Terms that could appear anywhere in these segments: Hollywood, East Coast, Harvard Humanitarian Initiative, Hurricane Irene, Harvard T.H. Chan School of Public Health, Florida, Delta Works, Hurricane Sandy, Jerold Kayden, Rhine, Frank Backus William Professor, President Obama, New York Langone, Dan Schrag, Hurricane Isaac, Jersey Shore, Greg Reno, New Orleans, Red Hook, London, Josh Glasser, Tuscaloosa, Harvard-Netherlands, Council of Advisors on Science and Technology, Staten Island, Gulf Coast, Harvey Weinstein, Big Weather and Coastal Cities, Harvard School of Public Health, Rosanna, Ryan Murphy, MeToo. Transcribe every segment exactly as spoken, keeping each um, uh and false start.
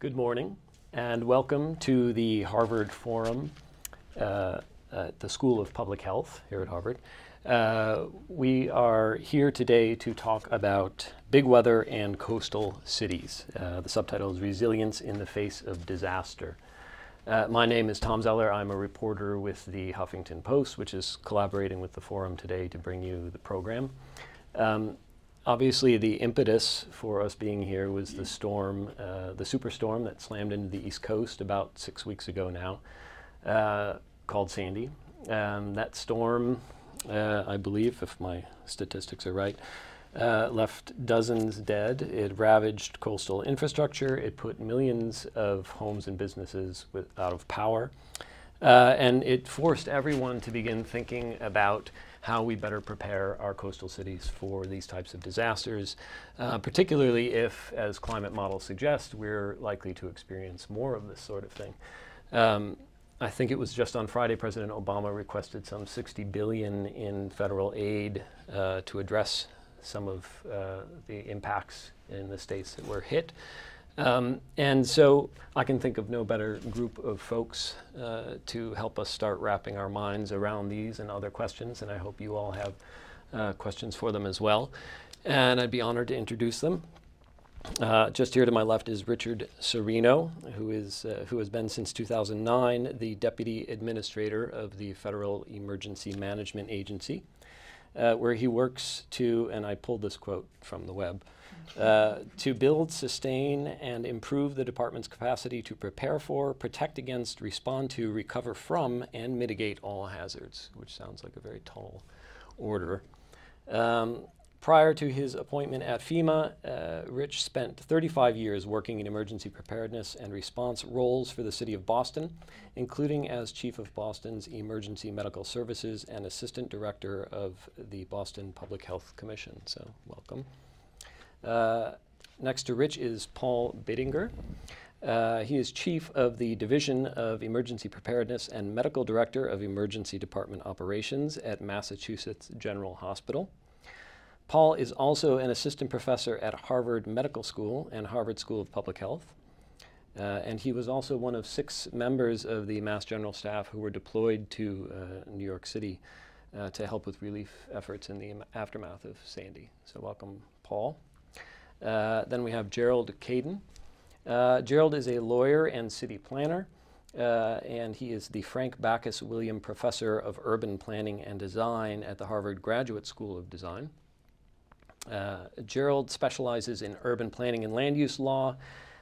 Good morning, and welcome to the Harvard Forum uh, at the School of Public Health here at Harvard. Uh, we are here today to talk about big weather and coastal cities. Uh, the subtitle is Resilience in the Face of Disaster. Uh, my name is Tom Zeller. I'm a reporter with The Huffington Post, which is collaborating with the Forum today to bring you the program. Um, Obviously, the impetus for us being here was the storm, uh, the superstorm that slammed into the East Coast about six weeks ago now, uh, called Sandy. Um, that storm, uh, I believe, if my statistics are right, uh, left dozens dead. It ravaged coastal infrastructure. It put millions of homes and businesses with, out of power. Uh, and it forced everyone to begin thinking about how we better prepare our coastal cities for these types of disasters, uh, particularly if, as climate models suggest, we're likely to experience more of this sort of thing. Um, I think it was just on Friday, President Obama requested some sixty billion dollars in federal aid uh, to address some of uh, the impacts in the states that were hit. Um, and so I can think of no better group of folks uh, to help us start wrapping our minds around these and other questions, and I hope you all have uh, questions for them as well. And I'd be honored to introduce them. Uh, just here to my left is Richard Serino, who is uh, who has been since two thousand nine the Deputy Administrator of the Federal Emergency Management Agency, uh, where he works to, and I pulled this quote from the web, Uh, to build, sustain, and improve the department's capacity to prepare for, protect against, respond to, recover from, and mitigate all hazards, which sounds like a very tall order. Um, prior to his appointment at FEMA, uh, Rich spent thirty-five years working in emergency preparedness and response roles for the city of Boston, including as chief of Boston's Emergency Medical Services and assistant director of the Boston Public Health Commission. So, welcome. Uh, next to Rich is Paul Biddinger. Uh, he is chief of the Division of Emergency Preparedness and medical director of Emergency Department Operations at Massachusetts General Hospital. Paul is also an assistant professor at Harvard Medical School and Harvard School of Public Health. Uh, and he was also one of six members of the Mass General staff who were deployed to uh, New York City uh, to help with relief efforts in the aftermath of Sandy. So welcome, Paul. Uh, then we have Jerold Kayden. Uh, Jerold is a lawyer and city planner, uh, and he is the Frank Backus William Professor of Urban Planning and Design at the Harvard Graduate School of Design. Uh, Jerold specializes in urban planning and land use law.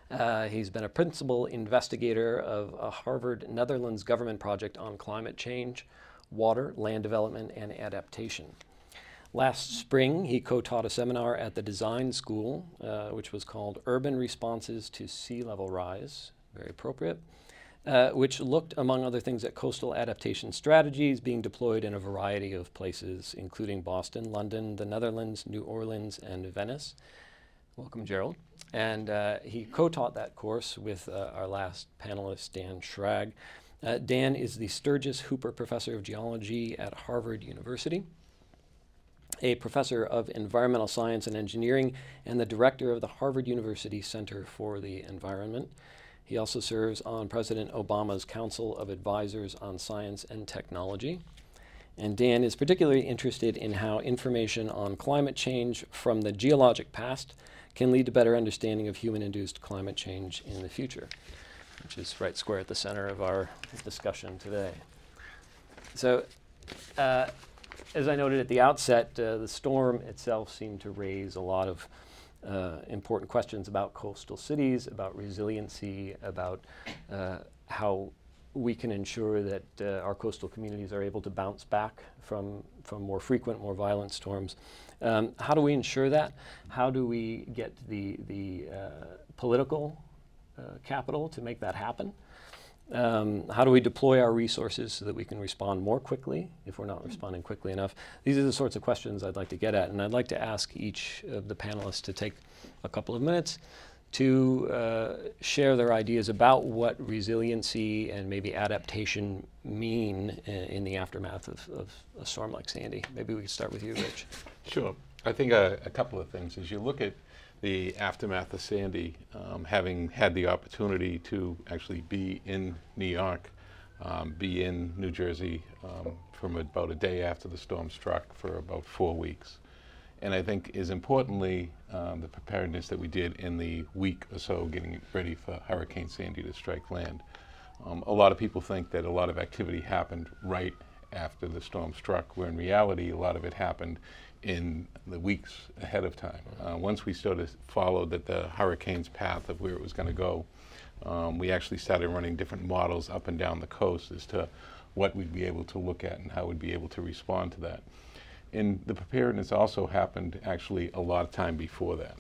Uh, he's been a principal investigator of a Harvard-Netherlands government project on climate change, water, land development, and adaptation. Last spring, he co-taught a seminar at the design school, uh, which was called Urban Responses to Sea Level Rise, very appropriate, uh, which looked, among other things, at coastal adaptation strategies being deployed in a variety of places, including Boston, London, the Netherlands, New Orleans, and Venice. Welcome, Jerold. And uh, he co-taught that course with uh, our last panelist, Dan Schrag. Uh, Dan is the Sturgis Hooper Professor of Geology at Harvard University, a professor of environmental science and engineering, and the director of the Harvard University Center for the Environment. He also serves on President Obama's Council of Advisors on Science and Technology. And Dan is particularly interested in how information on climate change from the geologic past can lead to better understanding of human-induced climate change in the future, which is right square at the center of our discussion today. So, uh, as I noted at the outset, uh, the storm itself seemed to raise a lot of uh, important questions about coastal cities, about resiliency, about uh, how we can ensure that uh, our coastal communities are able to bounce back from, from more frequent, more violent storms. Um, how do we ensure that? How do we get the, the uh, political uh, capital to make that happen? Um, how do we deploy our resources so that we can respond more quickly if we're not responding quickly enough? These are the sorts of questions I'd like to get at, and I'd like to ask each of the panelists to take a couple of minutes to uh, share their ideas about what resiliency and maybe adaptation mean in, in the aftermath of, of a storm like Sandy. Maybe we could start with you, Rich. Sure. I think a, a couple of things. As you look at the aftermath of Sandy, um, having had the opportunity to actually be in New York, um, be in New Jersey um, from about a day after the storm struck for about four weeks. And I think is importantly um, the preparedness that we did in the week or so getting ready for Hurricane Sandy to strike land. Um, a lot of people think that a lot of activity happened right after the storm struck, where in reality a lot of it happened in the weeks ahead of time. Uh, once we sort of followed that the hurricane's path of where it was going to go, um, we actually started running different models up and down the coast as to what we'd be able to look at and how we'd be able to respond to that. And the preparedness also happened actually a lot of time before that.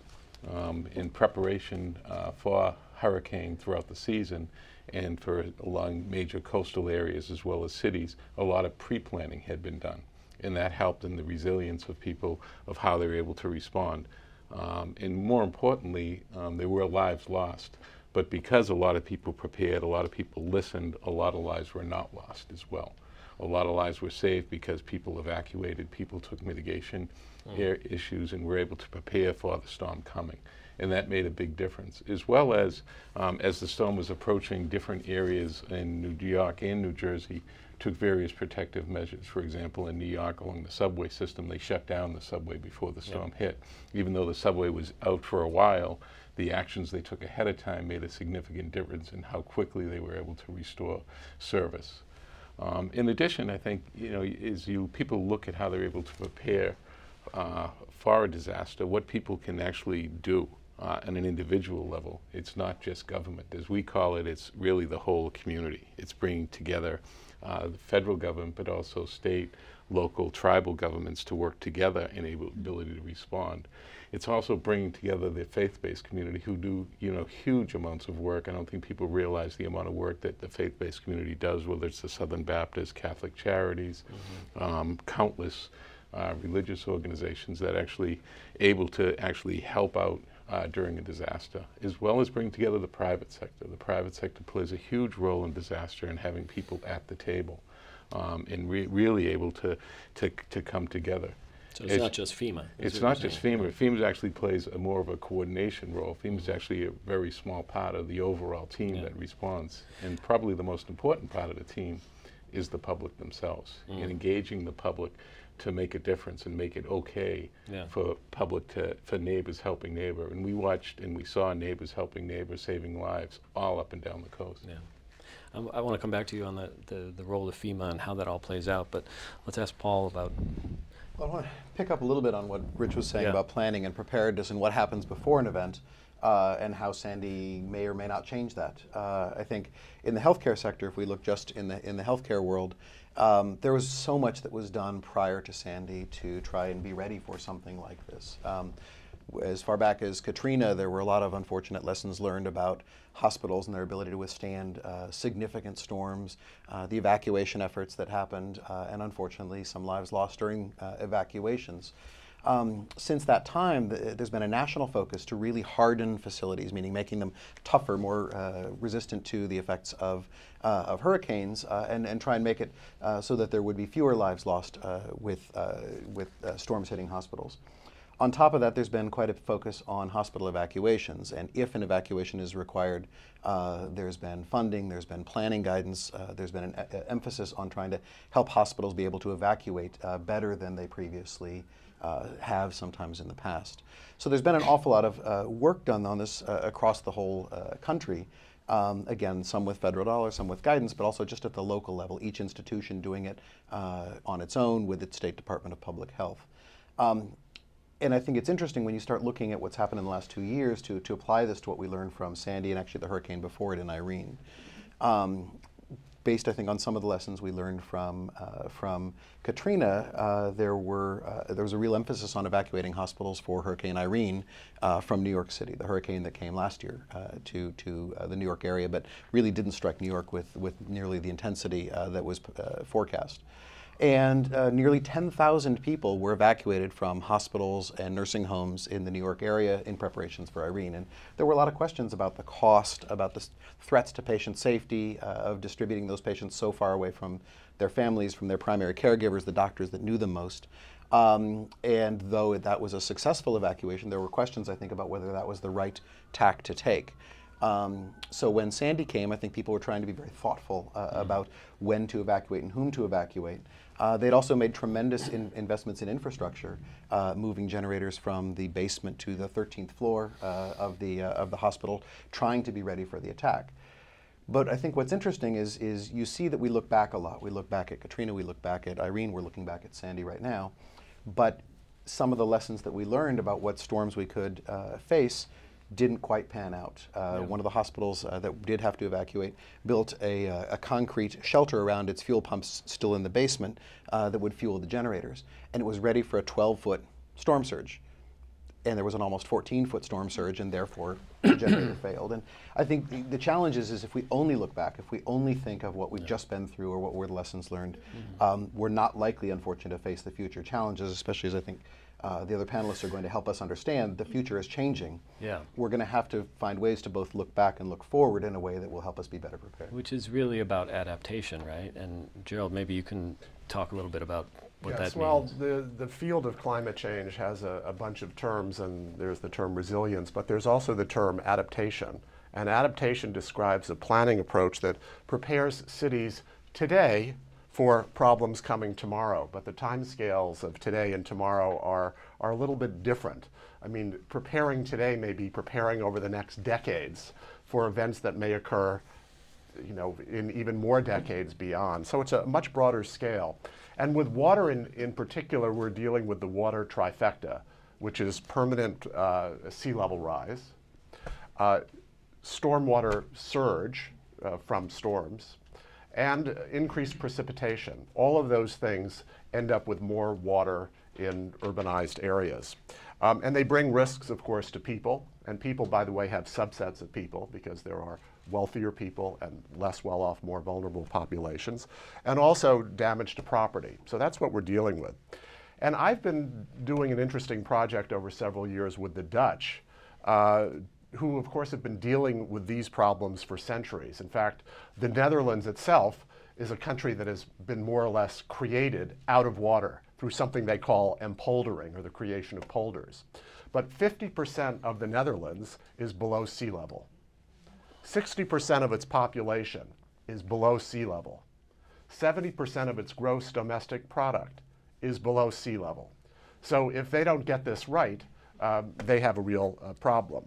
Um, in preparation uh, for hurricane throughout the season and for along major coastal areas as well as cities, a lot of pre-planning had been done. And that helped in the resilience of people of how they were able to respond. Um, and more importantly, um, there were lives lost. But because a lot of people prepared, a lot of people listened, a lot of lives were not lost as well. A lot of lives were saved because people evacuated, people took mitigation mm. air issues, and were able to prepare for the storm coming. And that made a big difference, as well as um, as the storm was approaching, different areas in New York and New Jersey took various protective measures. For example, in New York along the subway system, they shut down the subway before the storm yeah. hit. Even though the subway was out for a while, the actions they took ahead of time made a significant difference in how quickly they were able to restore service. Um, in addition, I think, you know, is you people look at how they're able to prepare uh, for a disaster, what people can actually do uh, on an individual level. It's not just government. As we call it, it's really the whole community. It's bringing together uh, the federal government, but also state, local, tribal governments to work together in able ability to respond. It's also bringing together the faith-based community who do, you know, huge amounts of work. I don't think people realize the amount of work that the faith-based community does, whether it's the Southern Baptist, Catholic Charities, mm-hmm. um, countless uh, religious organizations that actually able to actually help out uh, during a disaster, as well as bring together the private sector. The private sector plays a huge role in disaster and having people at the table. Um, and re really able to, to, to come together. So it's, it's not just FEMA? It's not just FEMA. FEMA actually plays a more of a coordination role. FEMA is actually a very small part of the overall team yeah. that responds. And probably the most important part of the team is the public themselves mm. and engaging the public to make a difference and make it okay yeah. for public to, for neighbors helping neighbor. And we watched and we saw neighbors helping neighbors, saving lives all up and down the coast. Yeah. I want to come back to you on the, the, the role of FEMA and how that all plays out, but let's ask Paul about... Well, I want to pick up a little bit on what Rich was saying yeah. about planning and preparedness and what happens before an event uh, and how Sandy may or may not change that. Uh, I think in the healthcare sector, if we look just in the, in the healthcare world, um, there was so much that was done prior to Sandy to try and be ready for something like this. Um, As far back as Katrina, there were a lot of unfortunate lessons learned about hospitals and their ability to withstand uh, significant storms, uh, the evacuation efforts that happened, uh, and unfortunately some lives lost during uh, evacuations. Um, since that time, th there's been a national focus to really harden facilities, meaning making them tougher, more uh, resistant to the effects of, uh, of hurricanes, uh, and, and try and make it uh, so that there would be fewer lives lost uh, with, uh, with uh, storms hitting hospitals. On top of that, there's been quite a focus on hospital evacuations, and if an evacuation is required, uh, there's been funding, there's been planning guidance, uh, there's been an e- emphasis on trying to help hospitals be able to evacuate uh, better than they previously uh, have sometimes in the past. So there's been an awful lot of uh, work done on this uh, across the whole uh, country. Um, again, some with federal dollars, some with guidance, but also just at the local level, each institution doing it uh, on its own with its State Department of Public Health. Um, And I think it's interesting when you start looking at what's happened in the last two years to, to apply this to what we learned from Sandy and actually the hurricane before it in Irene. Um, based, I think, on some of the lessons we learned from, uh, from Katrina, uh, there, were, uh, there was a real emphasis on evacuating hospitals for Hurricane Irene uh, from New York City, the hurricane that came last year uh, to, to uh, the New York area, but really didn't strike New York with, with nearly the intensity uh, that was uh, forecast. and uh, nearly ten thousand people were evacuated from hospitals and nursing homes in the New York area in preparations for Irene. And there were a lot of questions about the cost, about the threats to patient safety uh, of distributing those patients so far away from their families, from their primary caregivers, the doctors that knew them most. Um, and though that was a successful evacuation, there were questions, I think, about whether that was the right tack to take. Um, so when Sandy came, I think people were trying to be very thoughtful uh, about when to evacuate and whom to evacuate. Uh, they'd also made tremendous in investments in infrastructure, uh, moving generators from the basement to the thirteenth floor uh, of the uh, of the hospital, trying to be ready for the attack. But I think what's interesting is, is you see that we look back a lot. We look back at Katrina, we look back at Irene, we're looking back at Sandy right now. But some of the lessons that we learned about what storms we could uh, face didn't quite pan out. Uh, yeah. One of the hospitals uh, that did have to evacuate built a, uh, a concrete shelter around its fuel pumps still in the basement uh, that would fuel the generators. And it was ready for a twelve foot storm surge. And there was an almost fourteen foot storm surge, and therefore the generator failed. And I think the, the challenge is, is if we only look back, if we only think of what we've yeah. just been through or what were the lessons learned, mm-hmm. um, we're not likely, unfortunately, to face the future challenges, especially as I think Uh, the other panelists are going to help us understand the future is changing. Yeah. We're going to have to find ways to both look back and look forward in a way that will help us be better prepared. Which is really about adaptation, right? And Jerold, maybe you can talk a little bit about what yes, that means. Well, the, the field of climate change has a, a bunch of terms, and there's the term resilience, but there's also the term adaptation. And adaptation describes a planning approach that prepares cities today for problems coming tomorrow, but the timescales of today and tomorrow are, are a little bit different. I mean, preparing today may be preparing over the next decades for events that may occur, you know, in even more decades beyond. So it's a much broader scale. And with water in, in particular, we're dealing with the water trifecta, which is permanent uh, sea level rise, uh, stormwater surge uh, from storms, and increased precipitation. All of those things end up with more water in urbanized areas. Um, and they bring risks, of course, to people. And people, by the way, have subsets of people, because there are wealthier people and less well-off, more vulnerable populations, and also damage to property. So that's what we're dealing with. And I've been doing an interesting project over several years with the Dutch, uh, who of course have been dealing with these problems for centuries. In fact, the Netherlands itself is a country that has been more or less created out of water through something they call empoldering, or the creation of polders. But fifty percent of the Netherlands is below sea level. sixty percent of its population is below sea level. seventy percent of its gross domestic product is below sea level. So if they don't get this right, um, they have a real uh, problem.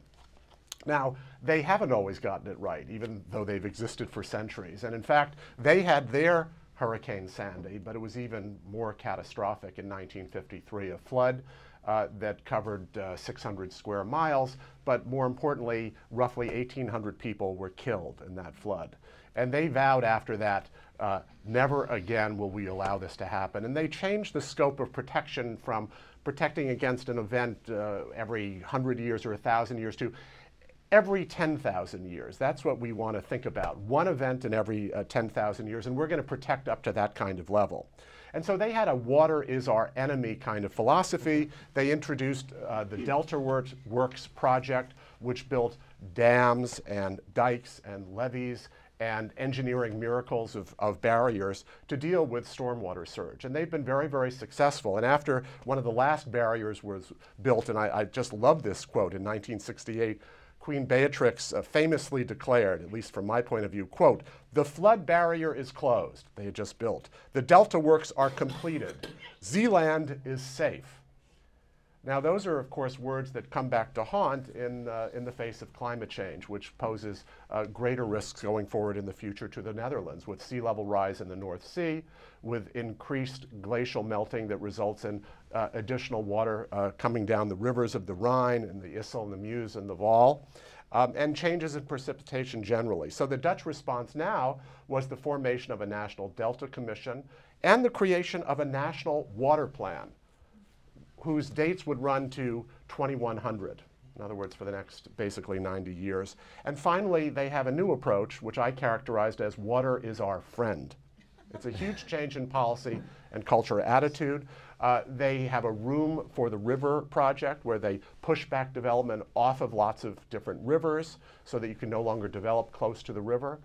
Now, they haven't always gotten it right, even though they've existed for centuries. And in fact, they had their Hurricane Sandy, but it was even more catastrophic in nineteen fifty-three, a flood uh, that covered uh, six hundred square miles, but more importantly, roughly eighteen hundred people were killed in that flood. And they vowed after that, uh, never again will we allow this to happen. And they changed the scope of protection from protecting against an event uh, every one hundred years or one thousand years to every ten thousand years. That's what we want to think about. One event in every uh, ten thousand years, and we're going to protect up to that kind of level. And so they had a water is our enemy kind of philosophy. They introduced uh, the Delta Works project, which built dams and dikes and levees and engineering miracles of, of barriers to deal with stormwater surge. And they've been very, very successful. And after one of the last barriers was built, and I, I just love this quote, in nineteen sixty-eight, Queen Beatrix uh, famously declared, at least from my point of view, quote, "The flood barrier is closed," they had just built. "The Delta works are completed. Zeeland is safe." Now those are, of course, words that come back to haunt in, uh, in the face of climate change, which poses uh, greater risks going forward in the future to the Netherlands, with sea level rise in the North Sea, with increased glacial melting that results in uh, additional water uh, coming down the rivers of the Rhine and the Issel and the Meuse and the Waal, um, and changes in precipitation generally. So the Dutch response now was the formation of a national Delta Commission and the creation of a national water plan, whose dates would run to twenty-one hundred, in other words, for the next basically ninety years. And finally, they have a new approach, which I characterized as water is our friend. It's a huge change in policy, and culture attitude. Uh, they have a Room for the River project where they push back development off of lots of different rivers so that you can no longer develop close to the river.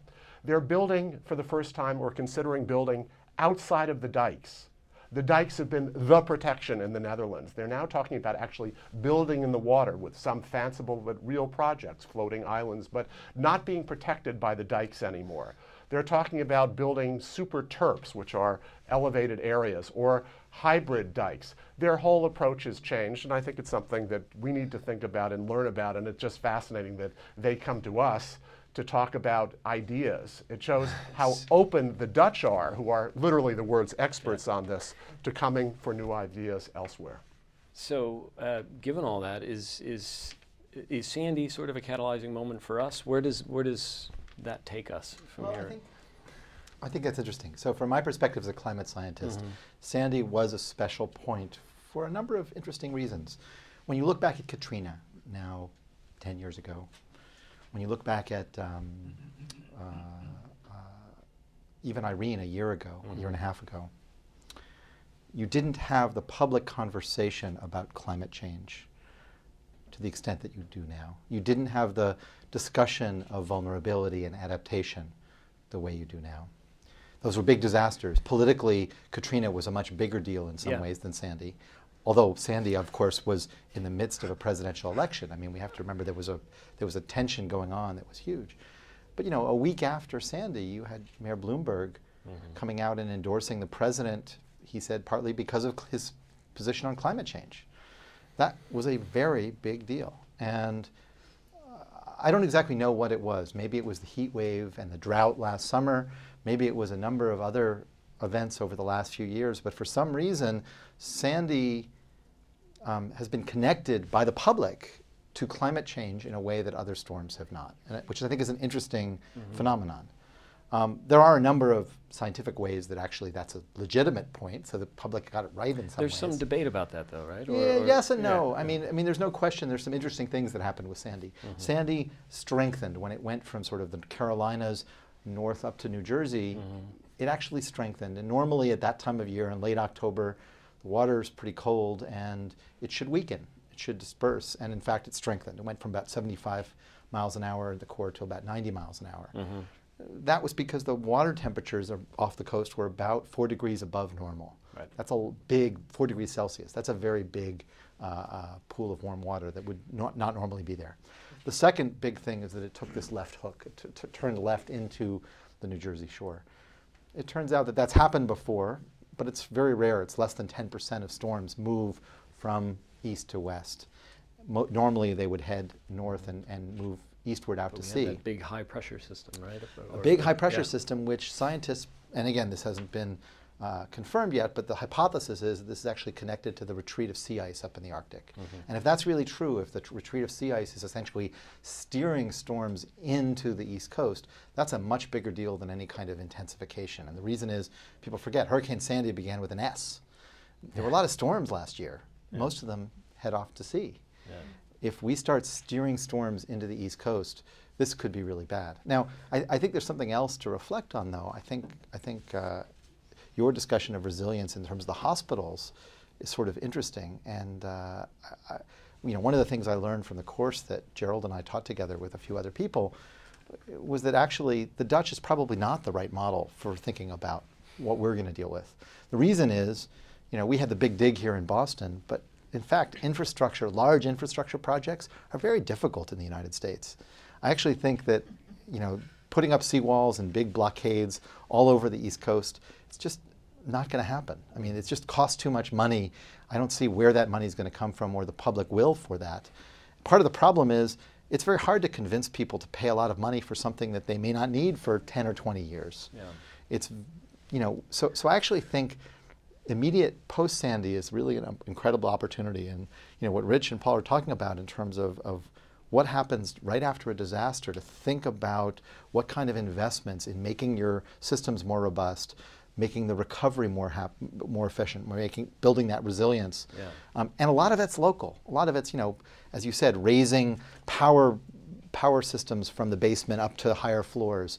They're building for the first time or considering building outside of the dikes. The dikes have been the protection in the Netherlands. They're now talking about actually building in the water with some fanciful but real projects, floating islands, but not being protected by the dikes anymore. They're talking about building super terps, which are elevated areas, or hybrid dikes. Their whole approach has changed, and I think it's something that we need to think about and learn about, and it's just fascinating that they come to us to talk about ideas. It shows how open the Dutch are, who are literally the world's experts on this, to coming for new ideas elsewhere. So uh, given all that, is, is, is Sandy sort of a catalyzing moment for us? Where does, where does that take us from well, here? I think, I think that's interesting. So from my perspective as a climate scientist, mm-hmm. Sandy was a special point for a number of interesting reasons. When you look back at Katrina now ten years ago, when you look back at um, uh, uh, even Irene a year ago, mm-hmm. a year and a half ago, you didn't have the public conversation about climate change to the extent that you do now. You didn't have the discussion of vulnerability and adaptation the way you do now. Those were big disasters. Politically, Katrina was a much bigger deal in some yeah. ways than Sandy. Although Sandy, of course, was in the midst of a presidential election. I mean, we have to remember there was a there was a tension going on that was huge. But you know, a week after Sandy, you had Mayor Bloomberg mm-hmm. coming out and endorsing the president. He said partly because of his position on climate change. That was a very big deal. And uh, I don't exactly know what it was. Maybe it was the heat wave and the drought last summer. Maybe it was a number of other events over the last few years. But for some reason, Sandy Um, has been connected by the public to climate change in a way that other storms have not, and it, which I think is an interesting mm-hmm. phenomenon. Um, there are a number of scientific ways that actually that's a legitimate point, so the public got it right in some There's ways. some debate about that, though, right? Or, yeah, or, yes and no. Yeah. I mean, I mean, there's no question there's some interesting things that happened with Sandy. Mm-hmm. Sandy strengthened when it went from sort of the Carolinas north up to New Jersey. Mm-hmm. It actually strengthened, and normally at that time of year in late October, the water is pretty cold, and it should weaken. It should disperse, and in fact, it strengthened. It went from about seventy-five miles an hour in the core to about ninety miles an hour. Mm-hmm. That was because the water temperatures off the coast were about four degrees above normal. Right. That's a big four degrees Celsius. That's a very big uh, uh, pool of warm water that would not, not normally be there. The second big thing is that it took this left hook. It t- turned left into the New Jersey shore. It turns out that that's happened before, but it's very rare. It's less than ten percent of storms move from east to west. Mo normally, they would head north and, and move eastward out but to we sea. Had that big high-pressure system, right? A big high-pressure yeah. system, which scientists, and again, this hasn't been uh, confirmed yet, but the hypothesis is that this is actually connected to the retreat of sea ice up in the Arctic. Mm-hmm. And if that's really true, if the retreat of sea ice is essentially steering storms into the East Coast, that's a much bigger deal than any kind of intensification. And the reason is, people forget, Hurricane Sandy began with an S. There were a lot of storms last year. Yeah. Most of them head off to sea. Yeah. If we start steering storms into the East Coast, this could be really bad. Now, I, I think there's something else to reflect on, though. I think, I think uh, your discussion of resilience in terms of the hospitals is sort of interesting. And uh, I, you know, one of the things I learned from the course that Jerold and I taught together with a few other people was that actually the Dutch is probably not the right model for thinking about what we're going to deal with. The reason is, you know, we had the big dig here in Boston, but in fact, infrastructure, large infrastructure projects are very difficult in the United States. I actually think that, you know, putting up seawalls and big blockades all over the East Coast, it's just not going to happen. I mean, it just costs too much money. I don't see where that money is going to come from or the public will for that. Part of the problem is it's very hard to convince people to pay a lot of money for something that they may not need for ten or twenty years. Yeah. It's, you know, so, so I actually think immediate post-Sandy is really an incredible opportunity. And, you know, what Rich and Paul are talking about in terms of, of what happens right after a disaster, to think about what kind of investments in making your systems more robust, making the recovery more hap more efficient, making building that resilience. Yeah. Um, and a lot of it's local. A lot of it's, you know, as you said, raising power power systems from the basement up to higher floors,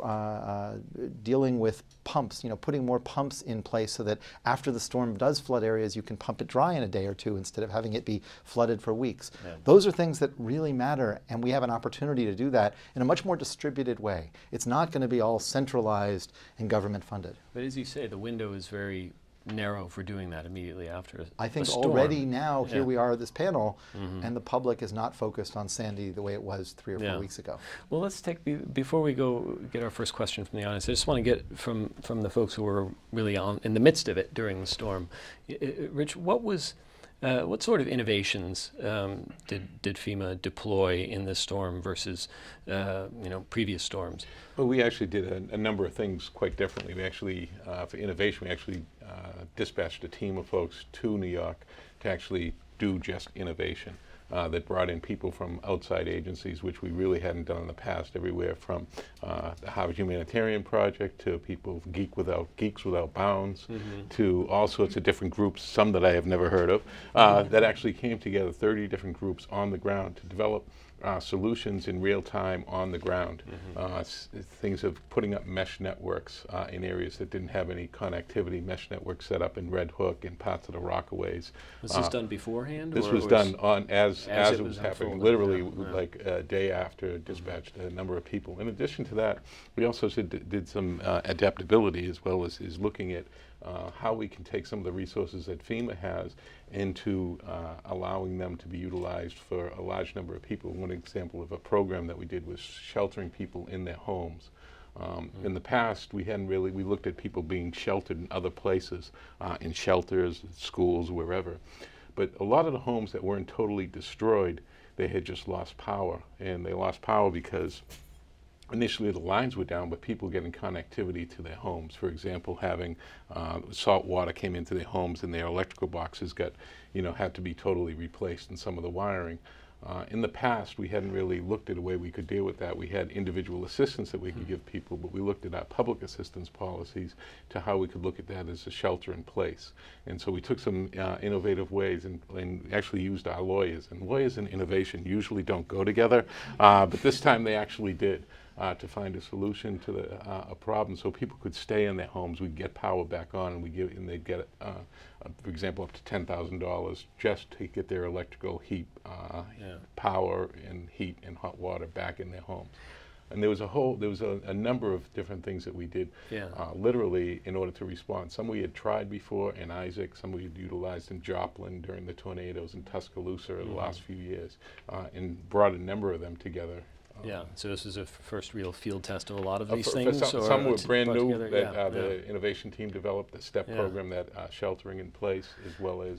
uh, uh, dealing with pumps, you know, putting more pumps in place so that after the storm does flood areas, you can pump it dry in a day or two instead of having it be flooded for weeks. Yeah. Those are things that really matter, and we have an opportunity to do that in a much more distributed way. It's not going to be all centralized and government funded. But as you say, the window is very narrow for doing that immediately after I think a storm. Already now, here yeah. we are at this panel, mm-hmm. and the public is not focused on Sandy the way it was three or yeah. four weeks ago. Well, let's take, before we go get our first question from the audience, I just want to get from, from the folks who were really on, in the midst of it during the storm. I, I, Rich, what was, uh, what sort of innovations um, did, did FEMA deploy in this storm versus, uh, you know, previous storms? Well, we actually did a, a number of things quite differently. We actually, uh, for innovation, we actually Uh, dispatched a team of folks to New York to actually do just innovation, uh, that brought in people from outside agencies, which we really hadn't done in the past, everywhere from uh, the Harvard Humanitarian Project to people Geek Without, Geeks Without Bounds, mm-hmm. to all sorts of different groups, some that I have never heard of, uh, that actually came together, thirty different groups on the ground to develop Uh, solutions in real time on the ground, mm-hmm. uh, s things of putting up mesh networks uh, in areas that didn't have any connectivity, mesh networks set up in Red Hook and parts of the Rockaways. Was uh, this done beforehand? This or was, was done on as, as, as it was, was happening, literally yeah. like a day after, dispatched mm-hmm. a number of people. In addition to that, we also did, did some uh, adaptability as well as is looking at Uh, how we can take some of the resources that FEMA has into uh, allowing them to be utilized for a large number of people. One example of a program that we did was sheltering people in their homes. Um, mm-hmm. In the past, we hadn't really, we looked at people being sheltered in other places, uh, in shelters, schools, wherever. But a lot of the homes that weren't totally destroyed, they had just lost power, and they lost power because initially the lines were down, but people getting connectivity to their homes. For example, having uh, salt water came into their homes and their electrical boxes got, you know, had to be totally replaced in some of the wiring. Uh, in the past, we hadn't really looked at a way we could deal with that. We had individual assistance that we could give people, but we looked at our public assistance policies to how we could look at that as a shelter in place. And so we took some uh, innovative ways and, and actually used our lawyers. And lawyers and innovation usually don't go together, uh, but this time they actually did. Uh, to find a solution to the, uh, a problem, so people could stay in their homes. We'd get power back on, and we give, and they'd get, uh, uh, for example, up to ten thousand dollars just to get their electrical heat, uh, yeah. power, and heat and hot water back in their homes. And there was a whole, there was a, a number of different things that we did, yeah. uh, literally in order to respond. Some we had tried before in Isaac, some we had utilized in Joplin during the tornadoes in Tuscaloosa mm-hmm. the last few years, uh, and brought a number of them together. Yeah, so this is a first real field test of a lot of these uh, for, things? For some, or some were brand new together? that yeah, uh, the yeah. innovation team developed, the STEP yeah. program, that uh, sheltering in place, as well as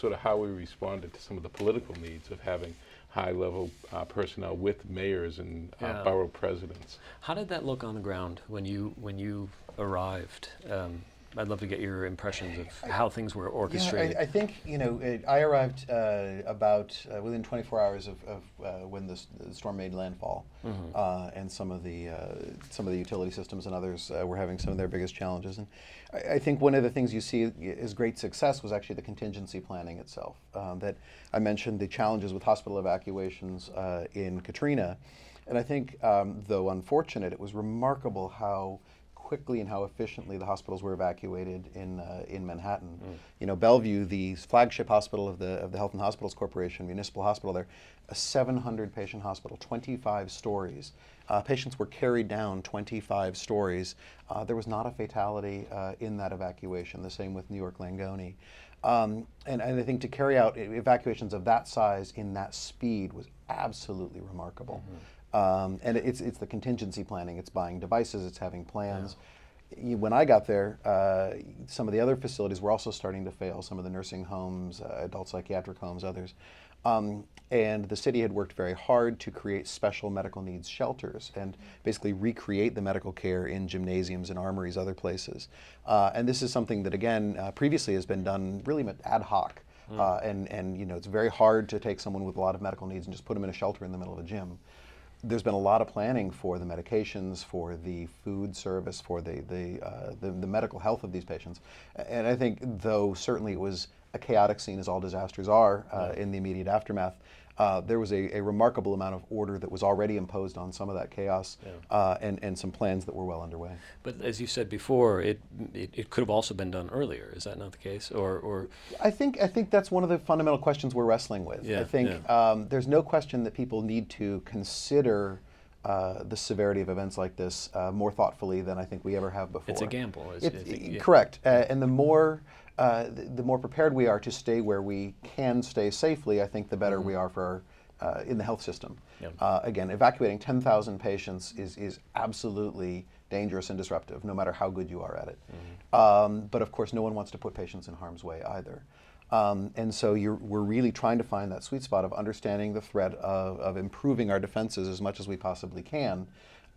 sort of how we responded to some of the political needs of having high-level uh, personnel with mayors and uh, yeah. borough presidents. How did that look on the ground when you, when you arrived? Um, I'd love to get your impressions of how things were orchestrated. Yeah, I, I think, you know, it, I arrived uh, about uh, within twenty-four hours of, of uh, when the, the storm made landfall, mm-hmm. uh, and some of the uh, some of the utility systems and others uh, were having some of their biggest challenges. And I, I think one of the things you see as great success was actually the contingency planning itself. Um, that I mentioned the challenges with hospital evacuations uh, in Katrina, and I think, um, though unfortunate, it was remarkable how quickly and how efficiently the hospitals were evacuated in uh, in Manhattan. Mm. You know, Bellevue, the flagship hospital of the of the Health and Hospitals Corporation, municipal hospital there, a seven hundred patient hospital, twenty-five stories. Uh, patients were carried down twenty-five stories. Uh, there was not a fatality uh, in that evacuation. The same with New York Langone. Um, and, and I think to carry out evacuations of that size in that speed was absolutely remarkable. Mm-hmm. Um, and it's it's the contingency planning. It's buying devices. It's having plans. Yeah. You, when I got there, uh, some of the other facilities were also starting to fail. Some of the nursing homes, uh, adult psychiatric homes, others. Um, and the city had worked very hard to create special medical needs shelters and basically recreate the medical care in gymnasiums and armories, other places. Uh, and this is something that, again, uh, previously has been done really ad hoc. Mm. Uh, and and you know, it's very hard to take someone with a lot of medical needs and just put them in a shelter in the middle of a gym. There's been a lot of planning for the medications, for the food service, for the the, uh, the the medical health of these patients. And I think, though certainly it was a chaotic scene, as all disasters are uh, in the immediate aftermath, uh, there was a, a remarkable amount of order that was already imposed on some of that chaos, yeah. uh, and, and some plans that were well underway. But as you said before, it, it, it could have also been done earlier. Is that not the case? Or, or I think, I think that's one of the fundamental questions we're wrestling with. Yeah, I think yeah. um, there's no question that people need to consider Uh, the severity of events like this uh, more thoughtfully than I think we ever have before. It's a gamble. It's, it's, think, yeah. Correct. Uh, and the more uh, the, the more prepared we are to stay where we can stay safely, I think the better mm-hmm. we are for our, uh, in the health system. Yeah. Uh, again, evacuating ten thousand patients is, is absolutely dangerous and disruptive, no matter how good you are at it. Mm-hmm. um, but of course, no one wants to put patients in harm's way either. Um, and so you're, we're really trying to find that sweet spot of understanding the threat of, of improving our defenses as much as we possibly can,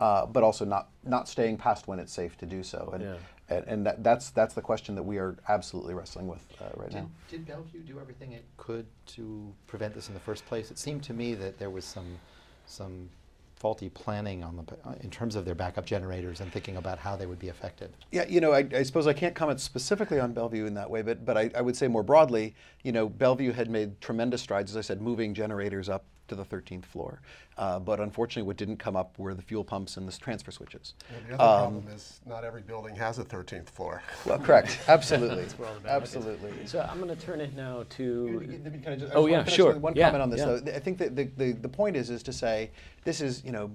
uh, but also not, not staying past when it's safe to do so. And, yeah. and, and that, that's, that's the question that we are absolutely wrestling with uh, right did, now. Did Bellevue do everything it could to prevent this in the first place? It seemed to me that there was some, some faulty planning on the, uh, in terms of their backup generators and thinking about how they would be affected. Yeah, you know, I, I suppose I can't comment specifically on Bellevue in that way, but, but I, I would say more broadly, you know, Bellevue had made tremendous strides, as I said, moving generators up to the thirteenth floor. Uh, but unfortunately, what didn't come up were the fuel pumps and the transfer switches. And the other um, problem is not every building has a thirteenth floor. Well, correct. Absolutely. That's where all the absolutely. So I'm going to turn it now to... Can I just, oh, I yeah, sure. One yeah, comment on this, yeah. though. I think that the, the, the point is, is to say this is, you know,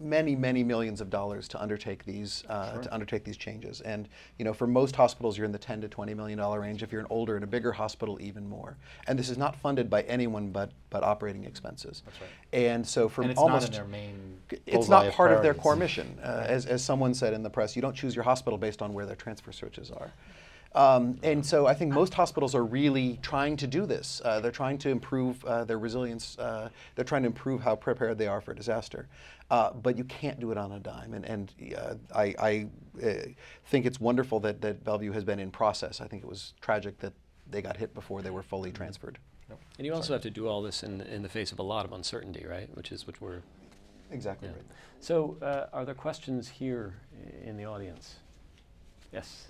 many, many millions of dollars to undertake these uh, sure. to undertake these changes, and you know, for most hospitals, you're in the ten to twenty million dollar range. If you're an older and a bigger hospital, even more. And this is not funded by anyone but but operating expenses. That's right. And so, for and it's almost not in their main it's not part of, of their core mission. Uh, right. As as someone said in the press, you don't choose your hospital based on where their transfer switches are. Um, and so I think most hospitals are really trying to do this. Uh, they're trying to improve uh, their resilience. Uh, they're trying to improve how prepared they are for disaster. Uh, but you can't do it on a dime. And, and uh, I, I uh, think it's wonderful that, that Bellevue has been in process. I think it was tragic that they got hit before they were fully transferred. Yep. And you also Sorry. have to do all this in, in the face of a lot of uncertainty, right? Which is what we're... Exactly yeah. right. So uh, are there questions here in the audience? Yes.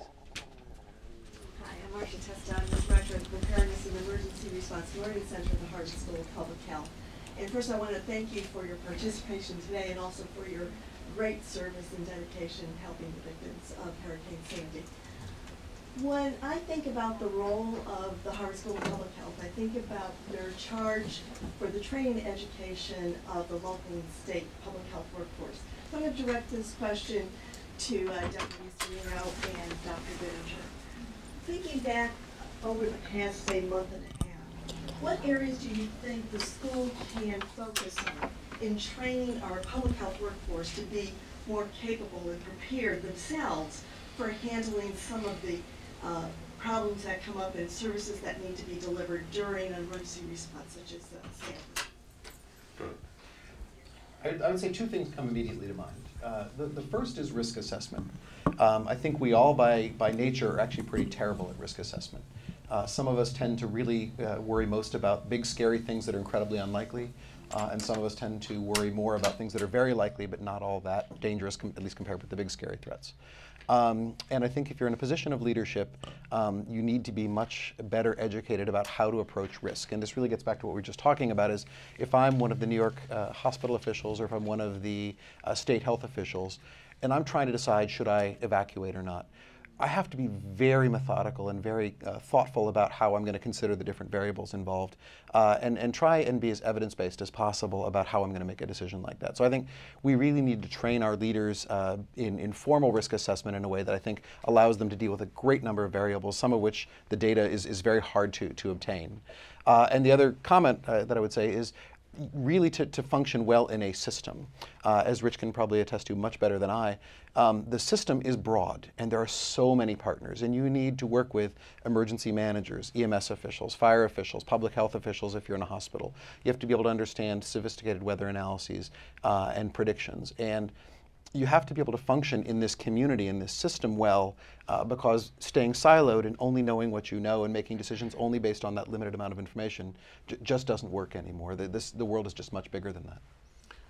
Hi, I'm Marcia Testa. I'm the Director of Preparedness and Emergency Responsibility Center at the Harvard School of Public Health. And first, I want to thank you for your participation today and also for your great service and dedication helping the victims of Hurricane Sandy. When I think about the role of the Harvard School of Public Health, I think about their charge for the training and education of the local and state public health workforce. So I'm going to direct this question to uh, Doctor Serino and Doctor Biddinger. Thinking back over the past, say, month and a half, what areas do you think the school can focus on in training our public health workforce to be more capable and prepared themselves for handling some of the uh, problems that come up and services that need to be delivered during an emergency response, such as uh, Sandy? I, I would say two things come immediately to mind. Uh, the, the first is risk assessment. Um, I think we all, by, by nature, are actually pretty terrible at risk assessment. Uh, some of us tend to really uh, worry most about big, scary things that are incredibly unlikely, uh, and some of us tend to worry more about things that are very likely but not all that dangerous, com- at least compared with the big, scary threats. Um, and I think if you're in a position of leadership, um, you need to be much better educated about how to approach risk. And this really gets back to what we were just talking about, is if I'm one of the New York uh, hospital officials or if I'm one of the uh, state health officials, and I'm trying to decide should I evacuate or not, I have to be very methodical and very uh, thoughtful about how I'm going to consider the different variables involved, uh, and, and try and be as evidence-based as possible about how I'm going to make a decision like that. So I think we really need to train our leaders uh, in, in formal risk assessment in a way that I think allows them to deal with a great number of variables, some of which the data is, is very hard to, to obtain. Uh, and the other comment uh, that I would say is really to, to function well in a system. Uh, as Rich can probably attest to much better than I, um, the system is broad and there are so many partners, and you need to work with emergency managers, E M S officials, fire officials, public health officials if you're in a hospital. You have to be able to understand sophisticated weather analyses uh, and predictions. And you have to be able to function in this community, in this system well, uh, because staying siloed and only knowing what you know and making decisions only based on that limited amount of information j just doesn't work anymore. The, this, the world is just much bigger than that.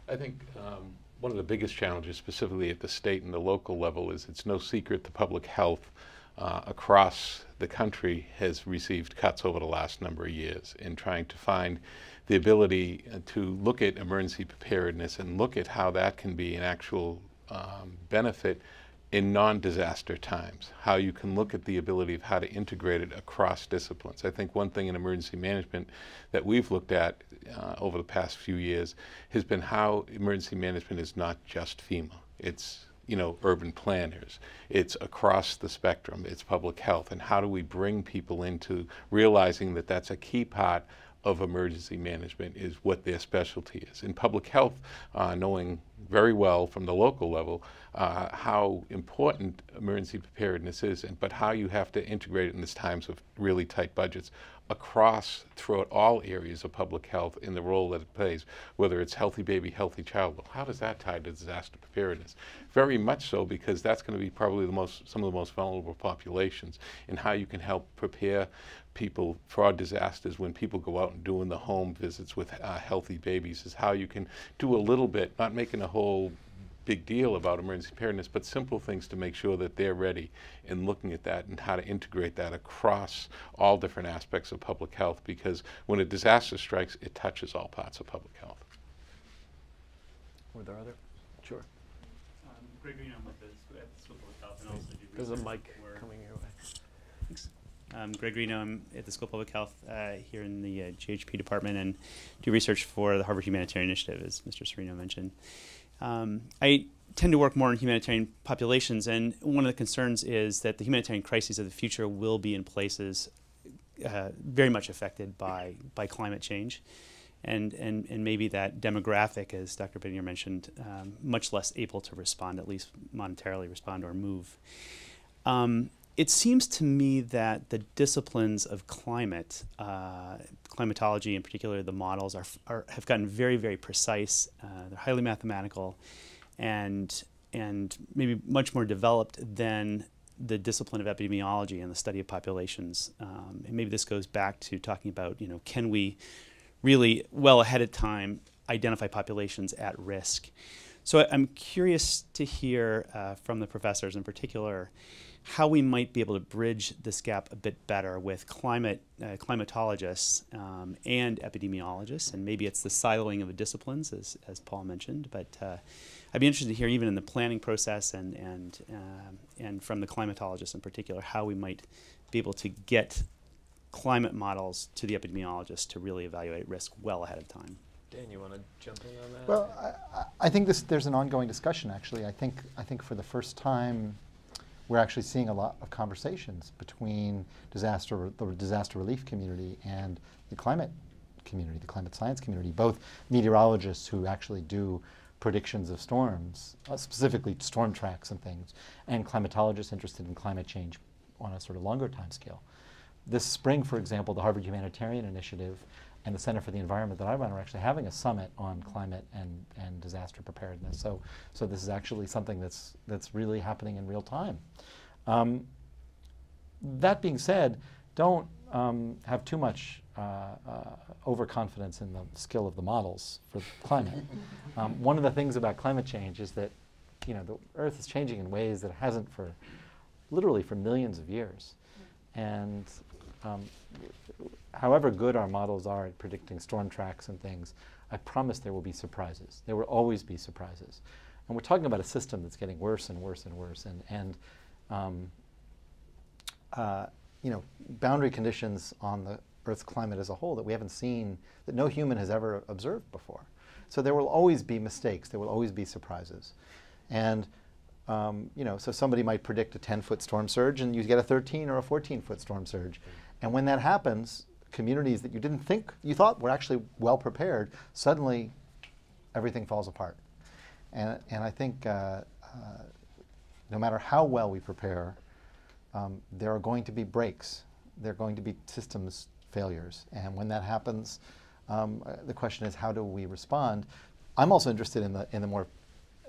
I think um, one of the biggest challenges, specifically at the state and the local level, is it's no secret the public health uh, across the country has received cuts over the last number of years in trying to find the ability to look at emergency preparedness and look at how that can be an actual um, benefit in non-disaster times, how you can look at the ability of how to integrate it across disciplines. I think one thing in emergency management that we've looked at uh, over the past few years has been how emergency management is not just FEMA. It's, you know, urban planners. It's across the spectrum. It's public health. And how do we bring people into realizing that that's a key part of emergency management, is what their specialty is. In public health, uh, knowing very well from the local level uh, how important emergency preparedness is, and, but how you have to integrate it in these times of really tight budgets across throughout all areas of public health in the role that it plays, whether it's healthy baby, healthy child. Well, how does that tie to disaster preparedness? Very much so, because that's going to be probably the most, some of the most vulnerable populations, and how you can help prepare people for disasters when people go out and doing the home visits with uh, healthy babies, is how you can do a little bit, not making a whole big deal about emergency preparedness, but simple things to make sure that they're ready, and looking at that and how to integrate that across all different aspects of public health, because when a disaster strikes, it touches all parts of public health. Were there other? Sure. Um, Gregory, I'm with the, at the School of Public Health, and also do There's a mic coming your way. Thanks. I'm Greg Reno. I'm at the School of Public Health uh, here in the uh, G H P department, and do research for the Harvard Humanitarian Initiative, as Mister Serino mentioned. Um, I tend to work more in humanitarian populations, and one of the concerns is that the humanitarian crises of the future will be in places uh, very much affected by, by climate change. And, and, and maybe that demographic, as Doctor Biddinger mentioned, um, much less able to respond, at least monetarily respond or move. Um, It seems to me that the disciplines of climate, uh, climatology in particular, the models are, are have gotten very, very precise. Uh, they're highly mathematical, and and maybe much more developed than the discipline of epidemiology and the study of populations. Um, and maybe this goes back to talking about, you know, can we really well ahead of time identify populations at risk? So I'm curious to hear uh, from the professors in particular how we might be able to bridge this gap a bit better with climate uh, climatologists um, and epidemiologists, and maybe it's the siloing of the disciplines, as, as Paul mentioned, but uh, I'd be interested to hear, even in the planning process and, and, uh, and from the climatologists in particular, how we might be able to get climate models to the epidemiologists to really evaluate risk well ahead of time. Dan, you want to jump in on that? Well, I, I think this, there's an ongoing discussion, actually. I think, I think for the first time, we're actually seeing a lot of conversations between disaster, the disaster relief community and the climate community, the climate science community, both meteorologists who actually do predictions of storms, uh, specifically storm tracks and things, and climatologists interested in climate change on a sort of longer time scale. This spring, for example, the Harvard Humanitarian Initiative and the Center for the Environment that I run are actually having a summit on climate and, and disaster preparedness. So, so this is actually something that's, that's really happening in real time. Um, that being said, don't um, have too much uh, uh, overconfidence in the skill of the models for climate. Um, one of the things about climate change is that, you know, the Earth is changing in ways that it hasn't for, literally for millions of years. And um, however good our models are at predicting storm tracks and things, I promise there will be surprises. There will always be surprises. And we're talking about a system that's getting worse and worse and worse. And, and um, uh, you know, boundary conditions on the Earth's climate as a whole that we haven't seen, that no human has ever observed before. So there will always be mistakes. There will always be surprises. And um, you know, so somebody might predict a ten-foot storm surge, and you get a thirteen or a fourteen-foot storm surge. And when that happens, communities that you didn't think, you thought were actually well prepared, suddenly everything falls apart. And, and I think uh, uh, no matter how well we prepare, um, there are going to be breaks. There are going to be systems failures. And when that happens, um, the question is, how do we respond? I'm also interested in the, in the more,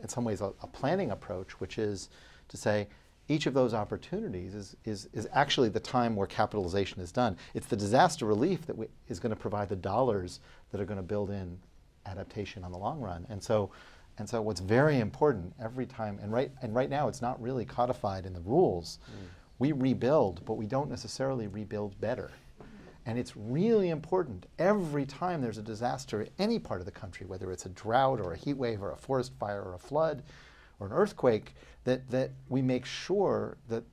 in some ways, a, a planning approach, which is to say, each of those opportunities is, is, is actually the time where capitalization is done. It's the disaster relief that we, is going to provide the dollars that are going to build in adaptation on the long run. And so, and so what's very important every time, and right, and right now it's not really codified in the rules, mm. We rebuild, but we don't necessarily rebuild better. And it's really important every time there's a disaster in any part of the country, whether it's a drought or a heat wave or a forest fire or a flood or an earthquake, that, that we make sure that